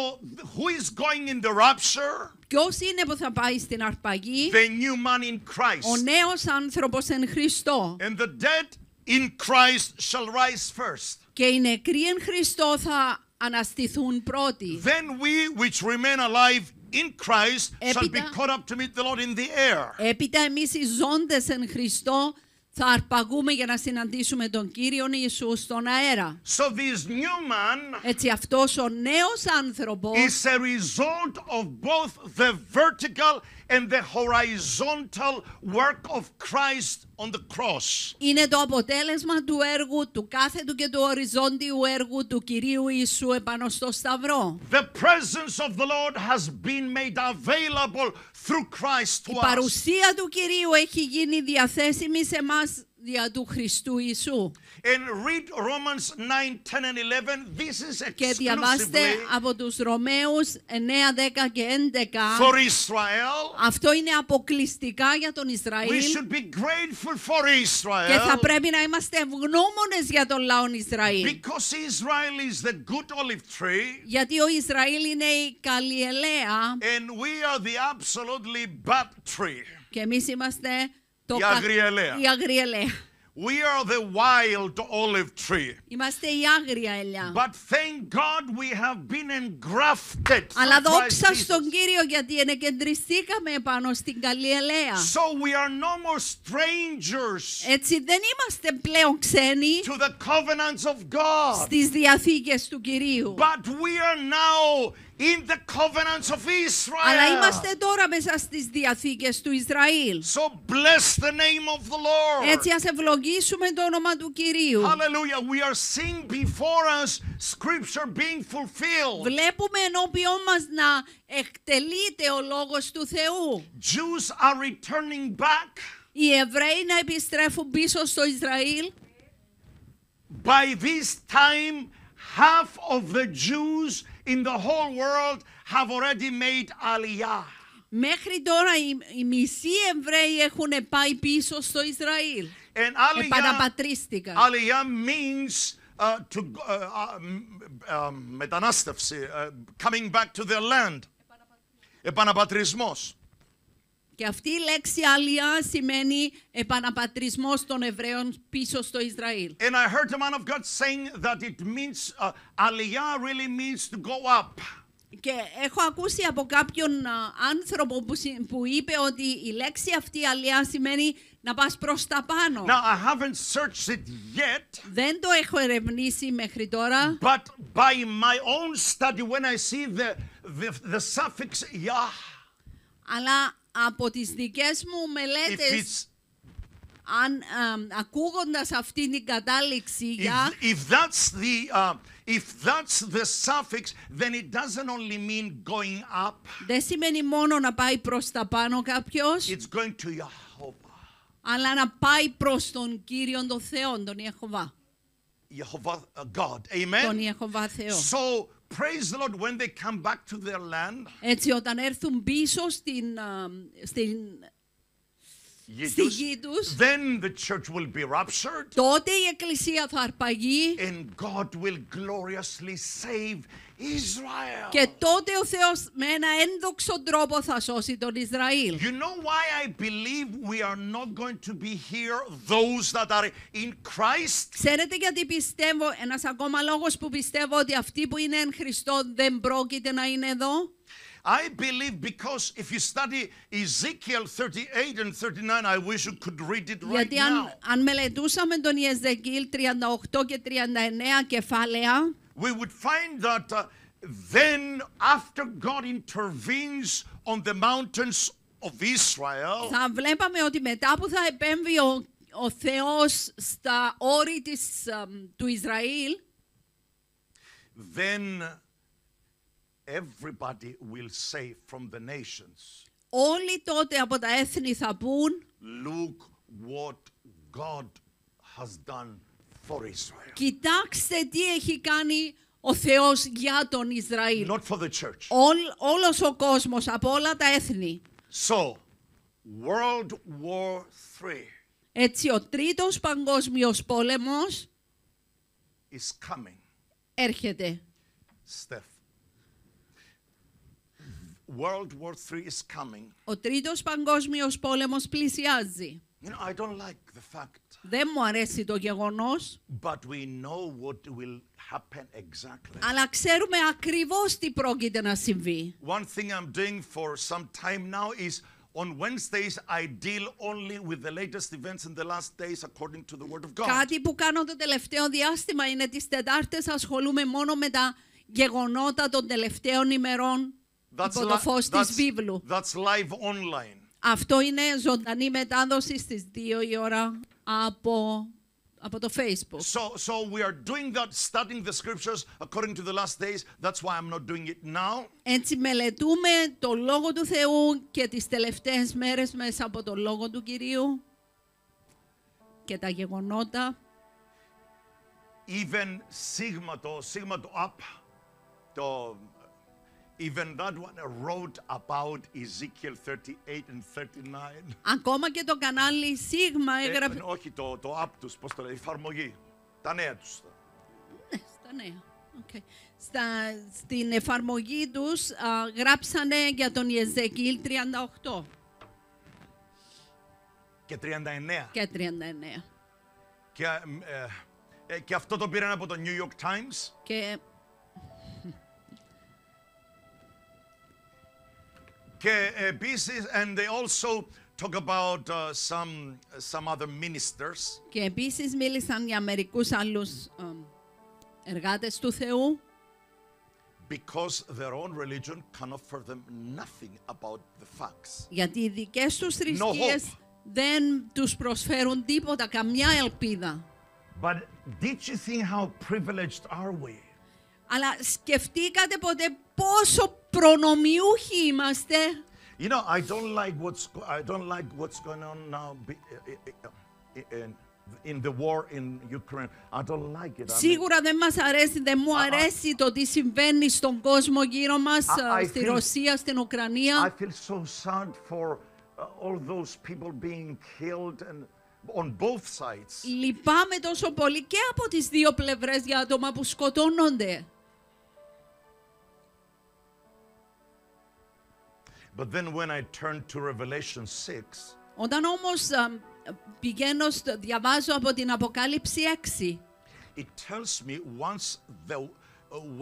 who is going in the rapture? Ποιος είναι που θα πάει στην αρπαγή? The new man in Christ. Ο νέος άνθρωπος εν Χριστώ. And the dead in Christ shall rise first. Και οι νεκροί εν Χριστώ θα αναστηθούν πρώτοι. Then we which remain alive in Christ shall be caught up to meet the Lord in the air. Έπειτα εμείς οι ζώντες εν Χριστώ θα αρπαγούμε για να συναντήσουμε τον Κύριον Ιησού στον αέρα. So this new man, έτσι αυτός ο νέος άνθρωπος, is a result of both the vertical and the horizontal work of Christ on the cross. Είναι το αποτέλεσμα του έργου, του κάθετου και του οριζόντιου έργου του Κυρίου Ιησού επάνω στο σταυρό. The presence of the Lord has been made available through Christ to us. Η παρουσία του Κυρίου έχει γίνει διαθέσιμη σε μας δια του Χριστού Ιησού. And read Romans 9:10 and 11. This is exclusively. Και διαβάστε από τους Ρωμαίους 9:10 και 11. For Israel. Αυτό είναι αποκλειστικά για τον Ισραήλ. We should be grateful for Israel. Και θα πρέπει να είμαστε ευγνώμονες για τον λαό Ισραήλ. Because Israel is the good olive tree. Γιατί ο Ισραήλ είναι η καλή ελέα. And we are the absolutely bad tree. Και εμείς είμαστε η άγρια ελέα. We are the wild olive tree. Είμαστε η άγρια ελέα. But thank God we have been engrafted. Αλλά δόξα στον Κύριο γιατί ενεκεντριστήκαμε πάνω στην καλή ελέα. So we are no more strangers. Έτσι δεν είμαστε πλέον ξένοι. To the covenants of God. Στις διαθήκες του Κυρίου. But we are now In the covenants of Israel. Αλλά είμαστε τώρα μέσα στις διαθήκες του Ισραήλ. So bless the name of the Lord. Έτσι ας ευλογήσουμε το όνομα του Κυρίου. Hallelujah. We are seeing before us scripture being fulfilled. Βλέπουμε ενώπιον μας να εκτελείται ο λόγος του Θεού. Jews are returning back. Οι Εβραίοι να επιστρέφουν πίσω στο Ισραήλ. By this time, half of the Jews in the whole world have already made Aliyah. Μέχρι τώρα οι μισοί Εβραίοι έχουν πάει πίσω στο Ισραήλ. And Aliyah, means μετανάστευση, coming back to their land. Επαναπατρισμός. Και αυτή η λέξη Αλιά σημαίνει επαναπατρισμός των Εβραίων πίσω στο Ισραήλ. And I heard the man of God saying that it means Aliyah really means to go up. Και έχω ακούσει από κάποιον άνθρωπο που είπε ότι η λέξη αυτή Αλιά σημαίνει να πας προς τα πάνω. Now I haven't searched it yet. Δεν το έχω ερευνήσει μέχρι τώρα. But by my own study when I see the suffix Yah. Αλλά από τις δικές μου μελέτες, αν ακούγοντας αυτήν την κατάληξη για, if that's the suffix, then it doesn't only mean going up. Δεν σημαίνει μόνο να πάει προς τα πάνω κάποιος. It's going to Jehovah. Αλλά να πάει προς τον Κύριον τον Θεόν, τον Ιεχωβά. Jehovah God. Amen. Τον Ιεχωβά Θεό. So, praise the Lord when they come back to their land. Έτσι όταν έρθουν πίσω στη γη τους, then the church will be raptured. Τότε η εκκλησία θα αρπαγεί. And God will gloriously save Israel. Και τότε ο Θεός με ένα ένδοξο τρόπο θα σώσει τον Ισραήλ. You know why I believe we are not going to be here, those that are in Christ. Ξέρετε γιατί πιστεύω, ένας ακόμα λόγος που πιστεύω ότι αυτοί που είναι εν Χριστώ δεν πρόκειται να είναι εδώ. I believe because if you study Ezekiel 38 and 39, I wish you could read it right now. Αν μελετούσαμε τον Ιεζεκίλ 38 και 39 κεφάλαια, we would find that then after God intervenes on the mountains of Israel, θα βλέπαμε ότι μετά που θα επέμβει ο Θεός στα όρη του Ισραήλ, then everybody will say from the nations. Όλοι τότε από τα έθνη θα πούν, look what God has done for Israel. Κοιτάξτε τι έχει κάνει ο Θεός για τον Ισραήλ. Not for the church. Όλος ο κόσμος από όλα τα έθνη. So, World War III. Έτσι ο τρίτος παγκόσμιος πόλεμος is coming. Έρχεται. Steph. World War III is coming. Ο τρίτος παγκόσμιος πόλεμος πλησιάζει. You know, I don't like the fact. Δεν μου αρέσει το γεγονός. But we know what will happen exactly. Αλλά ξέρουμε ακριβώς τι πρόκειται να συμβεί. One thing I'm doing for some time now is on Wednesdays I deal only with the latest events in the last days according to the Word of God. Κάτι που κάνω το τελευταίο διάστημα είναι τις Τετάρτες ασχολούμαι μόνο με τα γεγονότα των τελευταίων ημερών. Υπό το φως της βίβλου. Αυτό είναι ζωντανή μετάδοση στις 2 η ώρα από το Facebook. So we are doing that, studying the scriptures according to the last days. That's why I'm not doing it now. Έτσι μελετούμε το Λόγο του Θεού και τις τελευταίες μέρες μέσα από το Λόγο του Κυρίου και τα γεγονότα. Even Sigma το up, το even that one wrote about Ezekiel 38 and 39. Ακόμα και το κανάλι Σίγμα έγραφε. Όχι το app τους, πώς το λέει, η εφαρμογή. Τα νέα τους. Ναι, στα νέα. Okay. Στην εφαρμογή τους γράψανε για τον Ιεζεκίλ 38. Και 39. Και 39. Και αυτό το πήραν από το New York Times. Και επίσης, and they also talk about some other ministers. Και επίσης μίλησαν για μερικούς άλλους εργάτες του Θεού. Because their own religion can offer them nothing about the facts. Γιατί οι δικές τους θρησκείες δεν τους προσφέρουν τίποτα, καμιά ελπίδα. But did you think how privileged are we? Αλλά σκεφτήκατε ποτέ πόσο προνομιούχοι είμαστε; You know, I don't like what's going on now in the war in Ukraine. I don't like it. Σίγουρα δεν μας αρέσει, δεν μου αρέσει το τι συμβαίνει στον κόσμο γύρω μας, στη Ρωσία, στην Ουκρανία. I feel so sad for all those people being killed and on both sides. Λυπάμαι τόσο πολύ και από τις δύο πλευρές για άτομα που σκοτώνονται. But then when I turned to Revelation 6, όταν όμως πηγαίνω, διαβάζω από την Αποκάλυψη 6. It tells me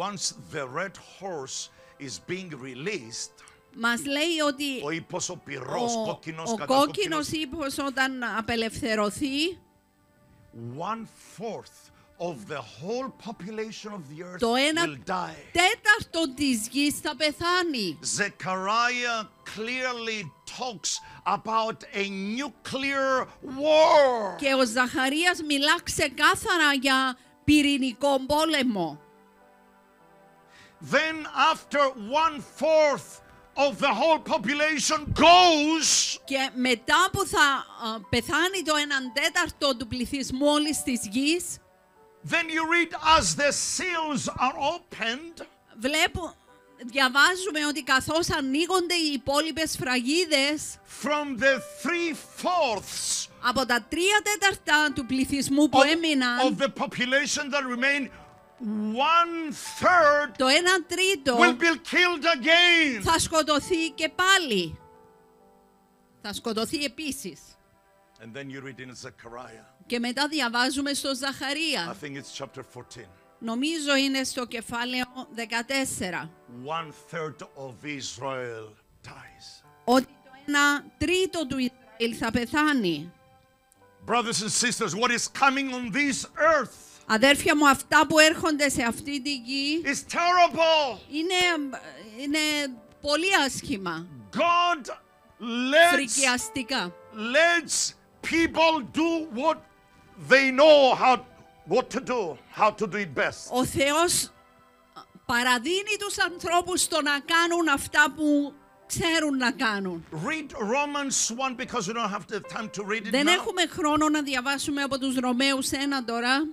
once the red horse is being released. Μας λέει ότι ο κόκκινος ύπος όταν απελευθερωθεί, το ένα τέταρτο της γης θα πεθάνει. Zechariah clearly talks about a nuclear war. Και ο Ζαχαρίας μιλά ξεκάθαρα για πυρηνικό πόλεμο. Then after 1/4 of the whole population goes. Και μετά που θα πεθάνει το 1/4 του πληθυσμού όλης της γης, then you read as the seals are opened. Διαβάζουμε ότι καθώς ανοίγονται οι υπόλοιπες φραγίδες, from the 3/4 από τα 3/4 του πληθυσμού που έμειναν, of the population that remained, 1/3 το 1/3 will be killed again. Θα σκοτωθεί και πάλι. Θα σκοτωθεί επίσης. And then you read in Zechariah. Και μετά διαβάζουμε στο Ζαχαρία. I think it's chapter 14. Νομίζω είναι στο κεφάλαιο 14. 1/3 of Israel dies. Ότι το 1/3 του Ισραήλ θα πεθάνει. Brothers and sisters, what is coming on this earth? Αδέρφια μου, αυτά που έρχονται σε αυτή τη γη είναι πολύ άσχημα. God lets people do what they know how to do it best. Ο Θεός παραδίνει τους ανθρώπους στο να κάνουν αυτά που ξέρουν να κάνουν. Read Romans 1 because we don't have the time to read it. Δεν έχουμε χρόνο να διαβάσουμε από τους Ρωμαίους 1 τώρα.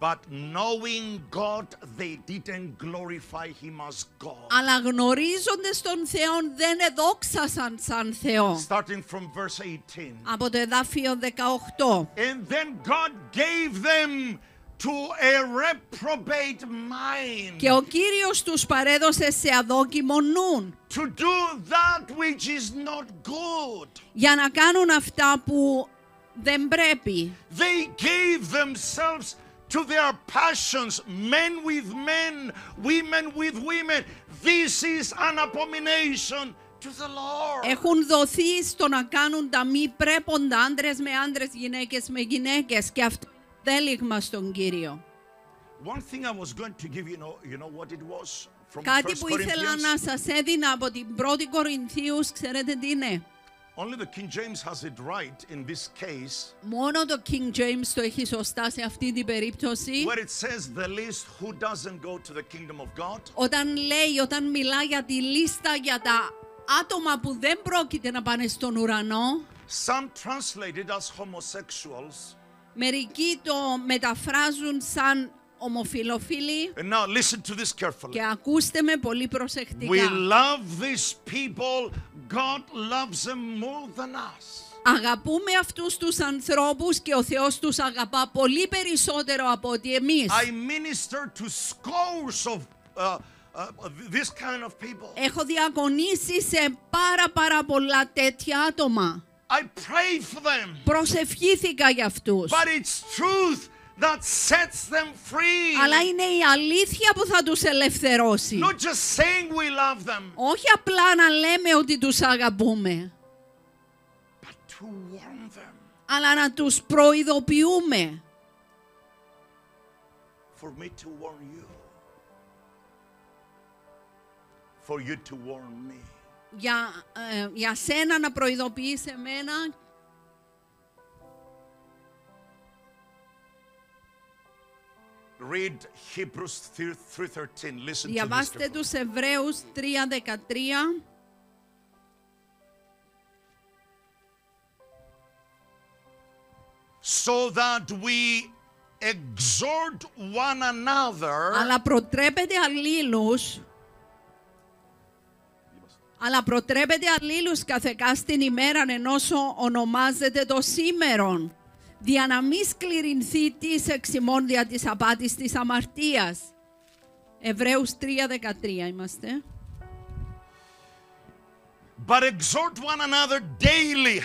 But knowing God, they didn't glorify Him as God. Αλλά γνωρίζοντες τον Θεό δεν εδόξασαν σαν Θεό. Starting from verse 18. Από το εδάφιο 18. And then God gave them to a reprobate mind. Και ο Κύριος τους παρέδωσε σε αδόκιμο νουν. To do that which is not good. Για να κάνουν αυτά που δεν πρέπει. They gave themselves to their passions, men with men, women with women. This is an abomination to the Lord. Έχουν δοθεί στο να κάνουν τα μη πρέποντα, άντρες με άντρες, γυναίκες με γυναίκες, και αυτό δέλιγμα στον Κύριο. One thing I was going to give you know what it was from Κάτι που ήθελα να σας έδινα από την 1η Κορινθίους, ξέρετε τι είναι; Only the King James has it right in this case. Μόνο το King James το έχει σωστά σε αυτή την περίπτωση. Where it says the list who doesn't go to the kingdom of God. Όταν μιλά για τη λίστα για τα άτομα που δεν πρόκειται να πάνε στον ουρανό. Some translated as homosexuals. Μερικοί το μεταφράζουν σαν ομοφιλόφιλοι. And now listen to this carefully. Και ακούστε με πολύ προσεκτικά. We love these people. God loves them more than us. Αγαπούμε αυτούς τους ανθρώπους και ο Θεός τους αγαπά πολύ περισσότερο από ότι εμείς. I minister to scores of this kind of people. Έχω διακονήσει σε πάρα πολλά τέτοια άτομα. I pray for them. Προσευχήθηκα για αυτούς. But it's truth that sets them free. Αλλά είναι η αλήθεια που θα τους ελευθερώσει. Not just saying we love them. Όχι απλά να λέμε ότι τους αγαπούμε. But to warn them. Αλλά να τους προειδοποιούμε. For me to warn you. for you to warn me. Για σένα να προειδοποιείς εμένα. Read Hebrews 3:13. Listen to διαβάστε τους Εβραίους 3:13. So that we exhort one another. Αλλά προτρέπετε αλλήλους. Αλλά προτρέπεται αλλήλους καθεκάς την ημέραν ενώσο ονομάζεται το σήμερον, δια να μη σκληρινθεί της εξημών δια της απάτης της αμαρτίας. Εβραίους 3:13 είμαστε. But exhort one another daily.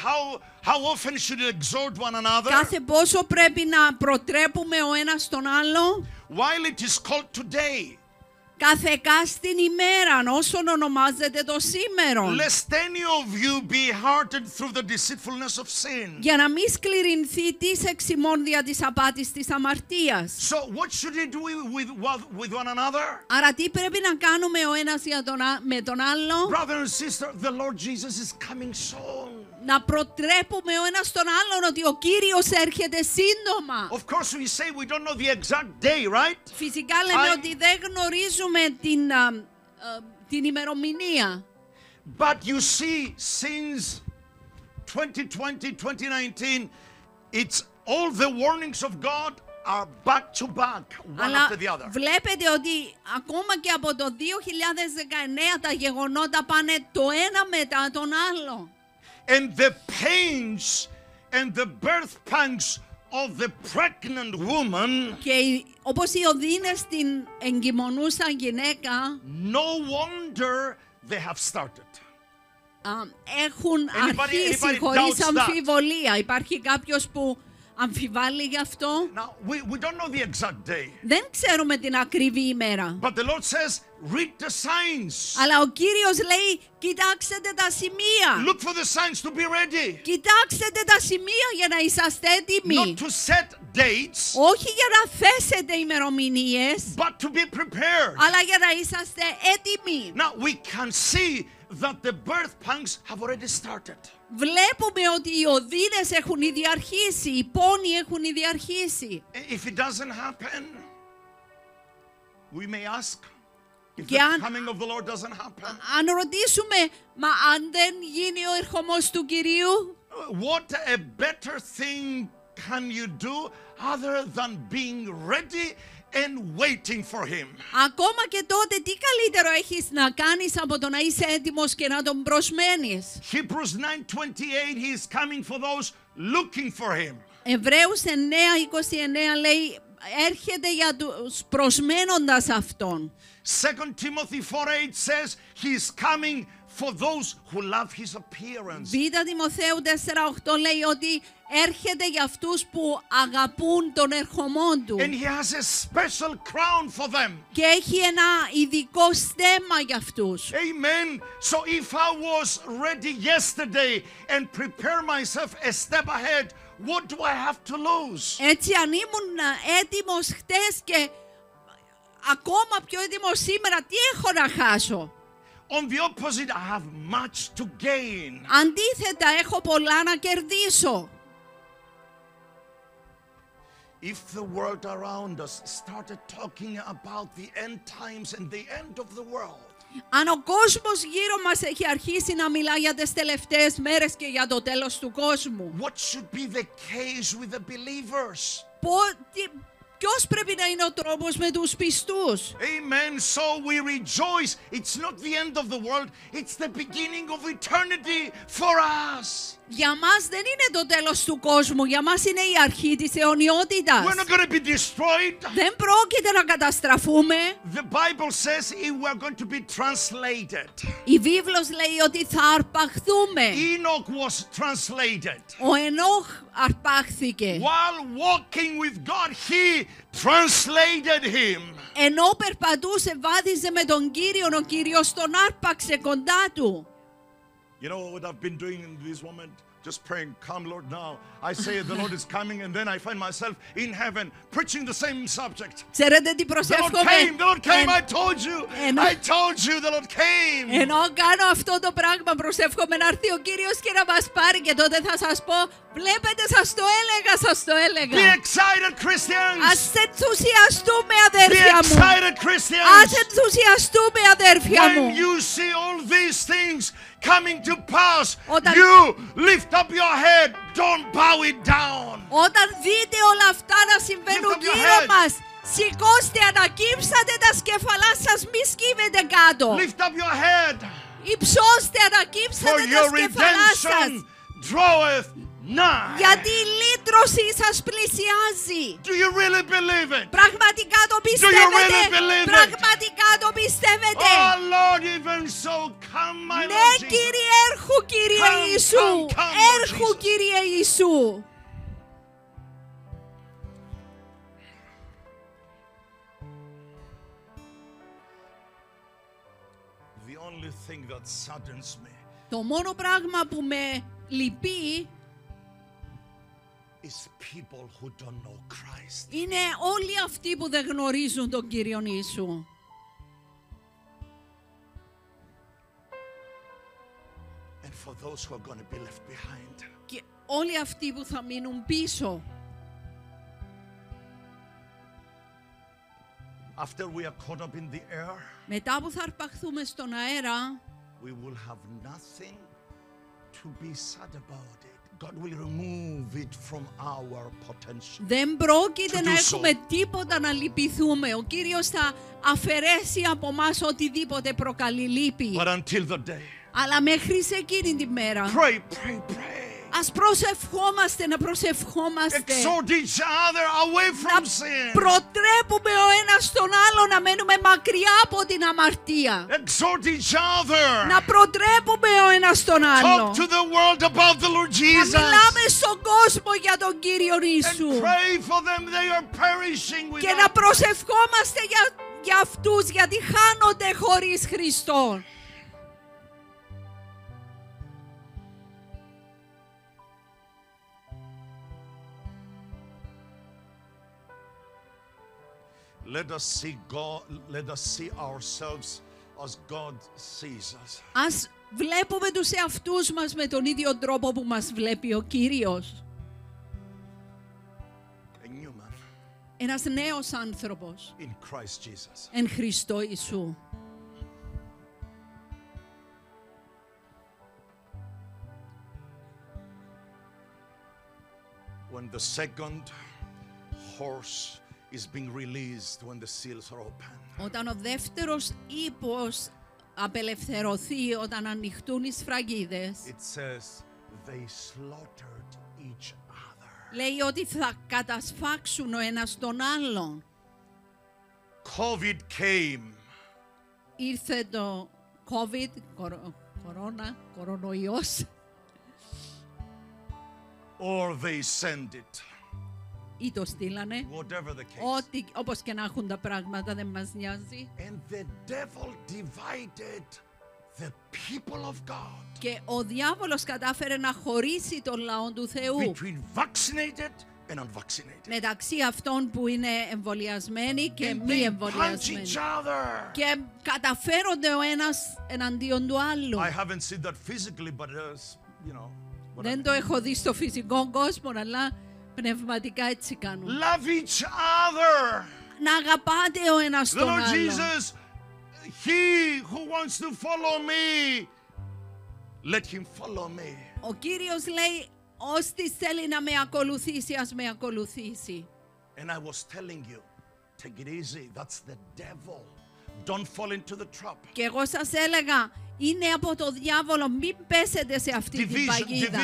How often should you exhort one another? Κάθε πόσο πρέπει να προτρέπουμε ο ένας τον άλλο. While it is called today. Καθεκάς την ημέραν όσον ονομάζεται το σήμερον. Για να μη σκληρινθεί της εξημών δια της απάτης της αμαρτίας. Άρα τι πρέπει να κάνουμε ο ένας με τον άλλο. Να προτρέπουμε ο ένας τον άλλον ότι ο Κύριος έρχεται σύντομα. Φυσικά λέμε ότι δεν γνωρίζουμε την ημερομηνία. But you see, since 2020-2019, it's all the warnings of God are back to back, one after the other. Βλέπετε ότι ακόμα και από το 2019 τα γεγονότα πάνε το ένα μετά τον άλλο. And the pains and the birth pangs of the pregnant woman. Και όπως οι οδύνες στην εγκυμονούσα γυναίκα. No wonder they have started. Έχουν αρχίσει χωρίς αμφιβολία. Υπάρχει κάποιος που αμφιβάλλει γι' αυτό. Now, we don't know the exact day. Δεν ξέρουμε την ακριβή ημέρα. But the Lord says, read the signs. Αλλά ο Κύριος λέει, κοιτάξτε τα σημεία. Look for the signs to be ready. Κοιτάξτε τα σημεία για να είσαστε έτοιμοι. Not to set dates. Όχι για να θέσετε ημερομηνίες. But to be prepared. Αλλά για να είσαστε έτοιμοι. Now we can see that the birth pangs have already started. Βλέπουμε ότι οι οδύνες έχουν ήδη αρχίσει, οι πόνοι έχουν ήδη αρχίσει. If it doesn't happen, we may ask if the coming of the Lord doesn't happen. Αν ρωτήσουμε, μα αν δεν γίνει ο ερχομός του Κυρίου, what a better thing can you do other than being ready and waiting for him. Ακόμα και τότε τι καλύτερο έχεις να κάνεις από το να είσαι έτοιμος και να τον προσμένεις. Hebrews 9:28 he is coming for those looking for him. Εβραίους 9:29 λέει έρχεται για τους προσμένοντας αυτόν. 2 Timothy 4:8 says he is coming for those who love his appearance. 2 Τιμοθέου 4:8 λέει ότι έρχεται για αυτούς που αγαπούν τον ερχομό του. And he has a special crown for them. Και έχει ένα ειδικό στέμμα για αυτούς. Amen. So if I was ready yesterday and prepare myself a step ahead, what do I have to lose? Έτσι αν ήμουν έτοιμος χτες και ακόμα πιο έτοιμος σήμερα, τι έχω να χάσω; On the opposite, I have much to gain. Αντίθετα, έχω πολλά να κερδίσω. If the world around us started talking about the end times and the end of the world. Αν ο κόσμος γύρω μας έχει αρχίσει να μιλά για τις τελευταίες μέρες και για το τέλος του κόσμου. What should be the case with the believers? Ποιος πρέπει να είναι ο τρόπος με τους πιστούς. Amen. So we rejoice. It's not the end of the world. It's the beginning of eternity for us. Για μας δεν είναι το τέλος του κόσμου. Για μας είναι η αρχή της αιωνιότητας. We're not going to be destroyed. Δεν πρόκειται να καταστραφούμε. The Bible says we are going to be translated. Η Βίβλος λέει ότι θα αρπαχθούμε. Enoch was translated. Ο Ενόχ αρπάχθηκε. While walking with God, he translated him. Ενώ περπατούσε, βάδιζε με τον Κύριον, ο Κύριος τον άρπαξε κοντά του. You know what I've been doing in this moment? just praying, come Lord now. I say the Lord is coming and then I find myself in heaven preaching the same subject. Ξέρετε τι προσεύχομαι. The Lord came, I told you the Lord came. Ενώ κάνω αυτό το πράγμα προσεύχομαι να έρθει ο Κύριος και να μας πάρει και τότε θα σας πω, βλέπετε σας το έλεγα. Be excited Christians. Ας ενθουσιαστούμε αδέρφια μου. Be excited Christians. Ας ενθουσιαστούμε αδέρφια μου. When you see all these things coming to pass, you lift up your head, don't bow it down. Όταν δείτε όλα αυτά να συμβαίνουν γύρω μας, σηκώστε, ανακύψατε τα σκεφαλά σας, μη σκύβετε κάτω. Lift up your head. Υψώστε, ανακύψατε τα σκεφαλά σας. Γιατί η λύτρωση σας πλησιάζει. Πραγματικά το πιστεύετε? Πραγματικά το πιστεύετε? Ναι Κύριε, έρχου Κύριε Ιησού. Έρχου Κύριε Ιησού. Το μόνο πράγμα που με λυπεί είναι όλοι αυτοί που δεν γνωρίζουν τον Κύριον Ιησού. Και όλοι αυτοί που θα μείνουν πίσω. After we are caught up in the air, μετά που θα αρπαχθούμε στον αέρα, we will have nothing to be sad about it. God will remove it from our potential. Δεν πρόκειται να έχουμε τίποτα να λυπηθούμε. Ο Κύριος θα αφαιρέσει από μας οτιδήποτε προκαλεί λύπη. Αλλά μέχρι σε εκείνη τη μέρα. Pray. Ας προσευχόμαστε. Να προτρέπουμε ο ένας τον άλλο να μένουμε μακριά από την αμαρτία. Να προτρέπουμε ο ένας τον άλλο. Να μιλάμε στον κόσμο για τον Κύριο Ιησού. Και να προσευχόμαστε για αυτούς γιατί χάνονται χωρίς Χριστό. Let us see God, let us see ourselves as God sees us. Ας βλέπουμε τους εαυτούς μας με τον ίδιο τρόπο που μας βλέπει ο Κύριος. Ένας νέος άνθρωπος εν Χριστώ Ιησού. When the second horse is being released, when the seals are open. Όταν ο δεύτερος ύπος απελευθερωθεί, όταν ανοιχτούν οι σφραγίδες. It says they slaughtered each other. Λέει ότι θα κατασφάξουν ο ένας τον άλλον. COVID came. Ήρθε το COVID, κορονοϊός. Or they send it. Ή το στείλανε, ό,τι όπως και να έχουν τα πράγματα δεν μας νοιάζει. Και ο διάβολος κατάφερε να χωρίσει τον λαό του Θεού μεταξύ αυτών που είναι εμβολιασμένοι και μη εμβολιασμένοι. Και καταφέρονται ο ένας εναντίον του άλλου. Δεν το έχω δει στο φυσικό κόσμο, αλλά πνευματικά έτσι κάνουν. Love each other. Να αγαπάτε ο ένας τον άλλον. Lord Jesus, he who wants to follow me, let him follow me. Ο Κύριος λέει, όστι θέλει να με ακολουθήσει, ας με ακολουθήσει. And I was telling you, take it easy. That's the devil. Don't fall into the trap. Και εγώ σας έλεγα, είναι από το διάβολο, μην πέσετε σε αυτή την παγίδα.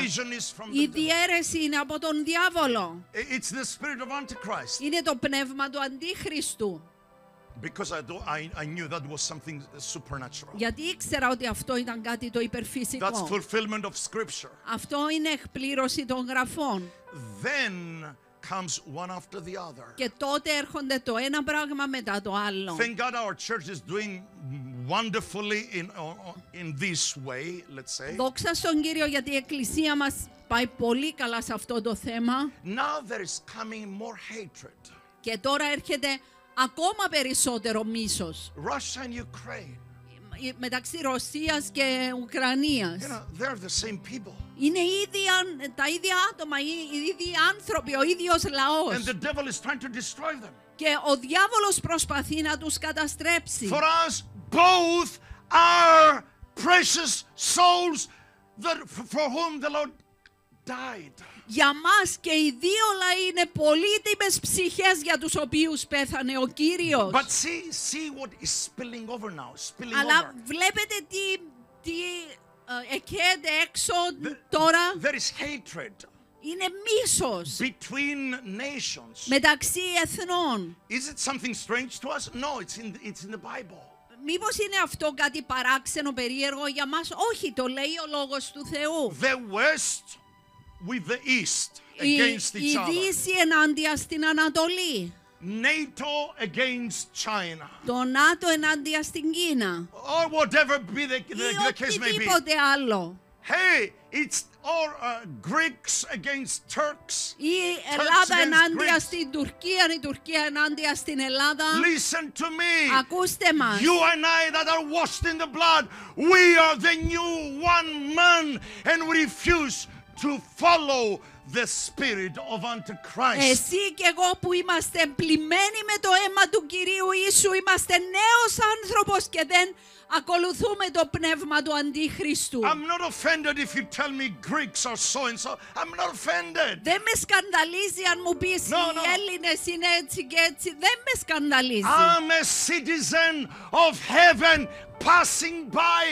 Η διαίρεση είναι από τον διάβολο. It's the spirit of Antichrist. Είναι το πνεύμα του αντίχριστου. Γιατί ήξερα ότι αυτό ήταν κάτι το υπερφυσικό. That's fulfillment of scripture. Αυτό είναι εκπλήρωση των γραφών. Then comes one after the other. Και τότε έρχονται το ένα πράγμα μετά το άλλο. Thank God our church is doing wonderfully in this way, let's say. Δόξα στον Κύριο γιατί η Εκκλησία μας πάει πολύ καλά σε αυτό το θέμα. Now there is coming more hatred. Και τώρα έρχεται ακόμα περισσότερο μίσος. Russia and Ukraine. Μεταξύ Ρωσίας και Ουκρανίας. They're the same people. Είναι τα ίδια άτομα, οι ίδιοι άνθρωποι, ο ίδιος λαός. And the devil is trying to destroy them. Και ο διάβολος προσπαθεί να τους καταστρέψει. For us, both are precious souls for whom the Lord died. Για μας και οι δύο λαοί είναι πολύτιμες ψυχές για τους οποίους πέθανε ο Κύριος. But see what is spilling over now. Spilling over. Αλλά βλέπετε τι εκέεται έξω τώρα. There is hatred. Είναι μίσος μεταξύ εθνών. Is it something strange to us? No, it's in the Bible. Μήπως είναι αυτό κάτι παράξενο, περίεργο για μας; Όχι, το λέει ο λόγος του Θεού. The West with the East against each other. Η Δύση ενάντια στην Ανατολή. NATO against China. Το NATO ενάντια στην Κίνα. Or whatever be the case may be. Ή οτιδήποτε άλλο. Hey, it's all Greeks against Turks. Η Ελλάδα ενάντια στην Τουρκία, η Τουρκία ενάντια στην Ελλάδα. Listen to me. Ακούστε μας. You and I that are washed in the blood, we are the new one man, and we refuse to follow the spirit of Antichrist. Εσύ και εγώ που είμαστε πλημμένοι με το αίμα του Κυρίου Ιησού, είμαστε νέος άνθρωπος και δεν ακολουθούμε το πνεύμα του Αντίχριστου. I'm not offended if you tell me Greeks are so and so. I'm not offended. Δεν με σκανδαλίζει αν μου πεις οι Έλληνες είναι έτσι και έτσι. Δεν με σκανδαλίζει. I'm a citizen of heaven, passing by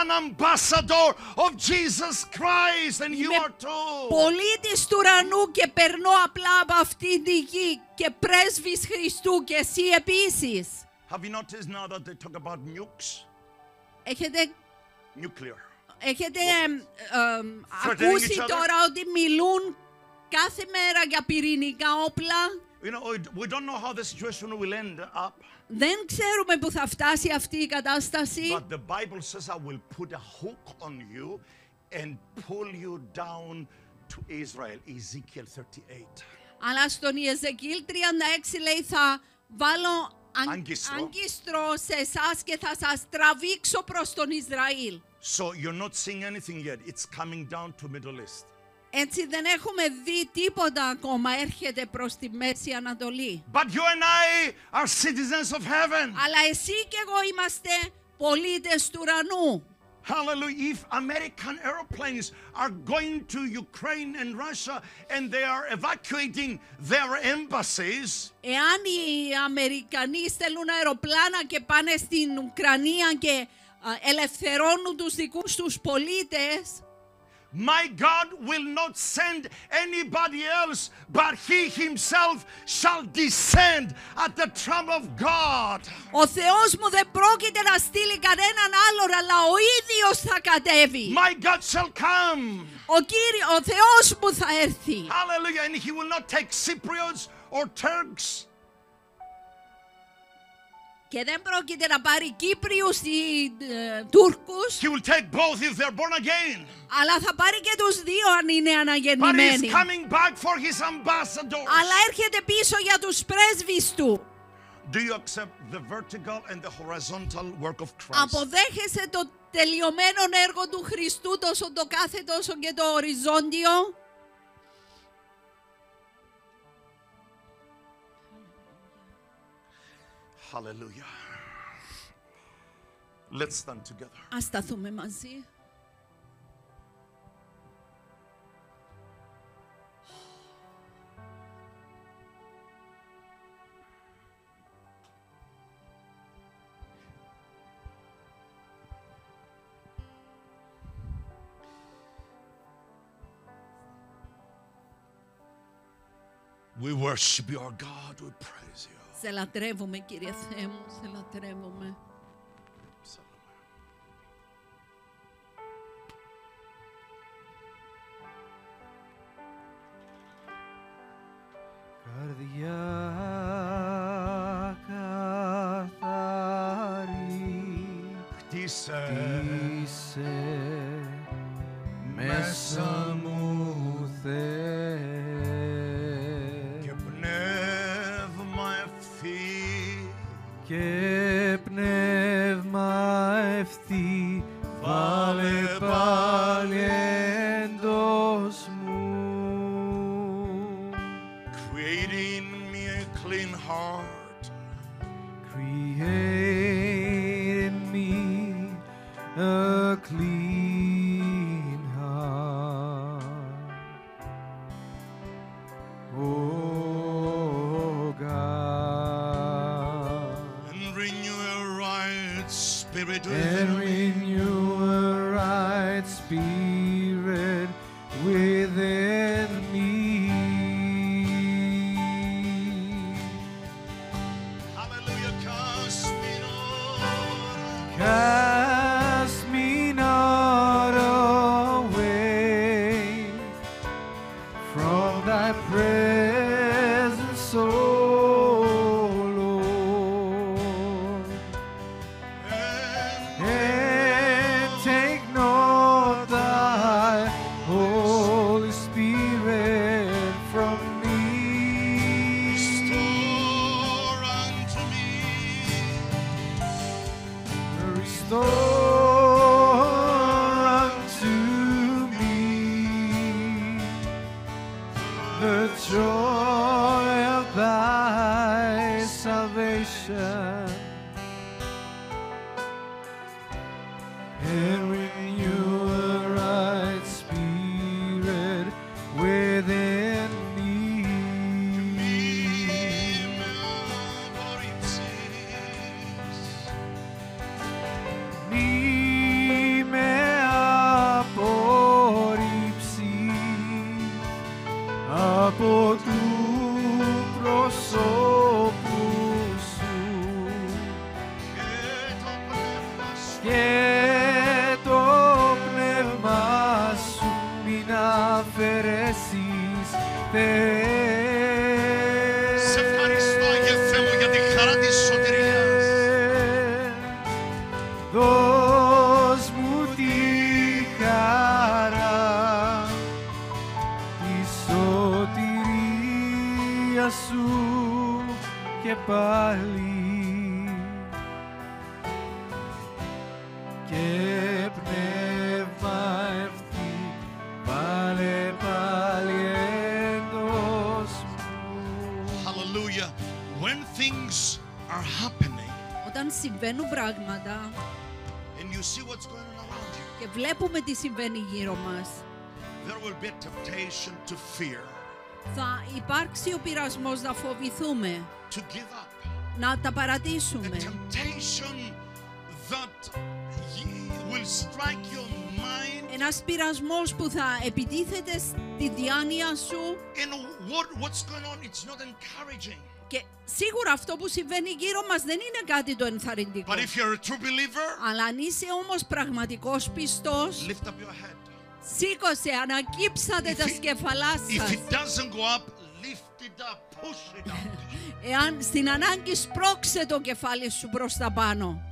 an ambassador of Jesus Christ, and you are too. Πολίτης του ουρανού και περνώ απλά από αυτή τη γη και πρέσβης Χριστού και εσύ επίσης. Have you noticed now that they talk about nukes? Έχετε ακούσει τώρα ότι μιλούν κάθε μέρα για πυρηνικά όπλα. We don't know how the situation will end up. Δεν ξέρουμε που θα φτάσει αυτή η κατάσταση. But the Bible says I will put a hook on you and pull you down to Israel. Ezekiel 38. Αλλά στον Ιεζεκίλ 36 λέει θα βάλω Αγκίστρο σε εσάς και θα σας τραβήξω προς τον Ισραήλ. So you're not seeing anything yet. It's coming down to Middle East. Έτσι δεν έχουμε δει τίποτα ακόμα, έρχεται προς τη Μέση Ανατολή. But you and I are citizens of heaven. Αλλά εσύ και εγώ είμαστε πολίτες του ουρανού. Hallelujah. If American airplanes are going to Ukraine and Russia and they are evacuating their embassies. Εάν οι Αμερικανοί στέλνουν αεροπλάνα και πάνε στην Ουκρανία και ελευθερώνουν τους δικούς τους πολίτες. My God will not send anybody else, but He Himself shall descend at the trump of God. Ο Θεός μου δεν πρόκειται να στείλει κανέναν άλλον, αλλά ο ίδιος θα κατέβει. My God shall come. Ο Θεός μου θα έρθει. Hallelujah, and He will not take Cypriots or Turks. Και δεν πρόκειται να πάρει Κύπριους ή Τούρκους. He will take both if they're born again. Αλλά θα πάρει και τους δύο αν είναι αναγεννημένοι. But he's coming back for his ambassadors. Αλλά έρχεται πίσω για τους πρέσβεις του. Do you accept the vertical and the horizontal work of Christ? Αποδέχεσαι το τελειωμένο έργο του Χριστού, τόσο το κάθετο όσο και το οριζόντιο; Hallelujah. Let's stand together. Ας σταθούμε μαζί. We worship your God, we praise you. Σε λατρεύουμε, Κύριε Θεέ μου, σε λατρεύουμε. Καρδιά καθαρή Είσαι μέσα μου Θεέ και πνεύμα ευθύ βάλε πάλι εντός μου. Creating me a clean heart. Creating me a clean heart. Oh God. And renew a right spirit within me. Spirit within me. Hallelujah. Cast me not, cast me not away from thy presence, O Lord, and take και βλέπουμε τι συμβαίνει γύρω μας. Θα υπάρξει ο πειρασμός να φοβηθούμε, να τα παρατήσουμε. Ένας πειρασμός που θα επιτίθεται στη διάνοια σου. Και σίγουρα αυτό που συμβαίνει γύρω μας δεν είναι κάτι το ενθαρρυντικό. Αλλά αν είσαι όμως πραγματικός πιστός, σήκωσε, ανακύψατε τα σκεφαλά σας. Εάν στην ανάγκη σπρώξε το κεφάλι σου προς τα πάνω.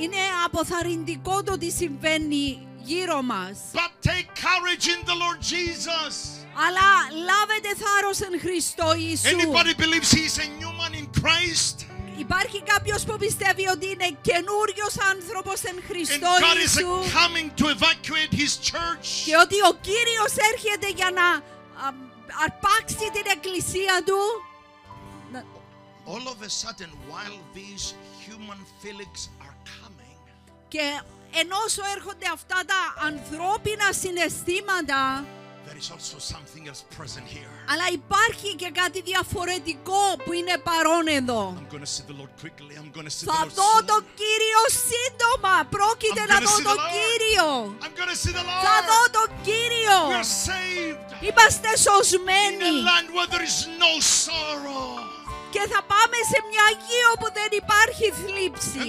Είναι αποθαρρυντικό το τι συμβαίνει γύρω μας. Αλλά λάβετε θάρρος εν Χριστώ Ιησού. Υπάρχει κάποιος που πιστεύει ότι είναι καινούριος άνθρωπος εν Χριστώ Ιησού και ότι ο Κύριος έρχεται για να αρπάξει την εκκλησία του. All of a sudden, while these human feelings are coming, και ενώ έρχονται αυτά τα ανθρώπινα συναισθήματα, there is also something else present here. Αλλά υπάρχει και κάτι διαφορετικό που είναι παρόν εδώ. Θα δω τον Κύριο σύντομα. Πρόκειται να δω τον Κύριο. Θα δω τον Κύριο. Είμαστε σωσμένοι. Και θα πάμε σε μια γη όπου δεν υπάρχει θλίψη.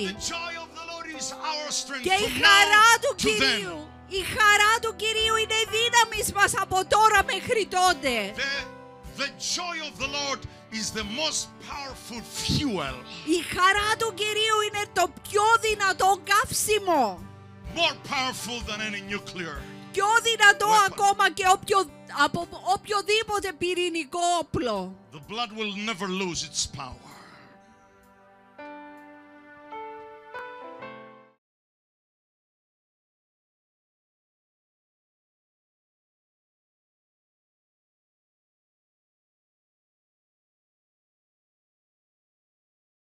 Και η χαρά του Κυρίου. Η χαρά του Κυρίου είναι η δύναμη μας από τώρα μέχρι τότε. The joy of the Lord is the most powerful fuel. Η χαρά του Κυρίου είναι το πιο δυνατό καύσιμο. More powerful than any nuclear. Πιο δυνατό ακόμα και από οποιοδήποτε πυρηνικό όπλο. The blood will never lose its power.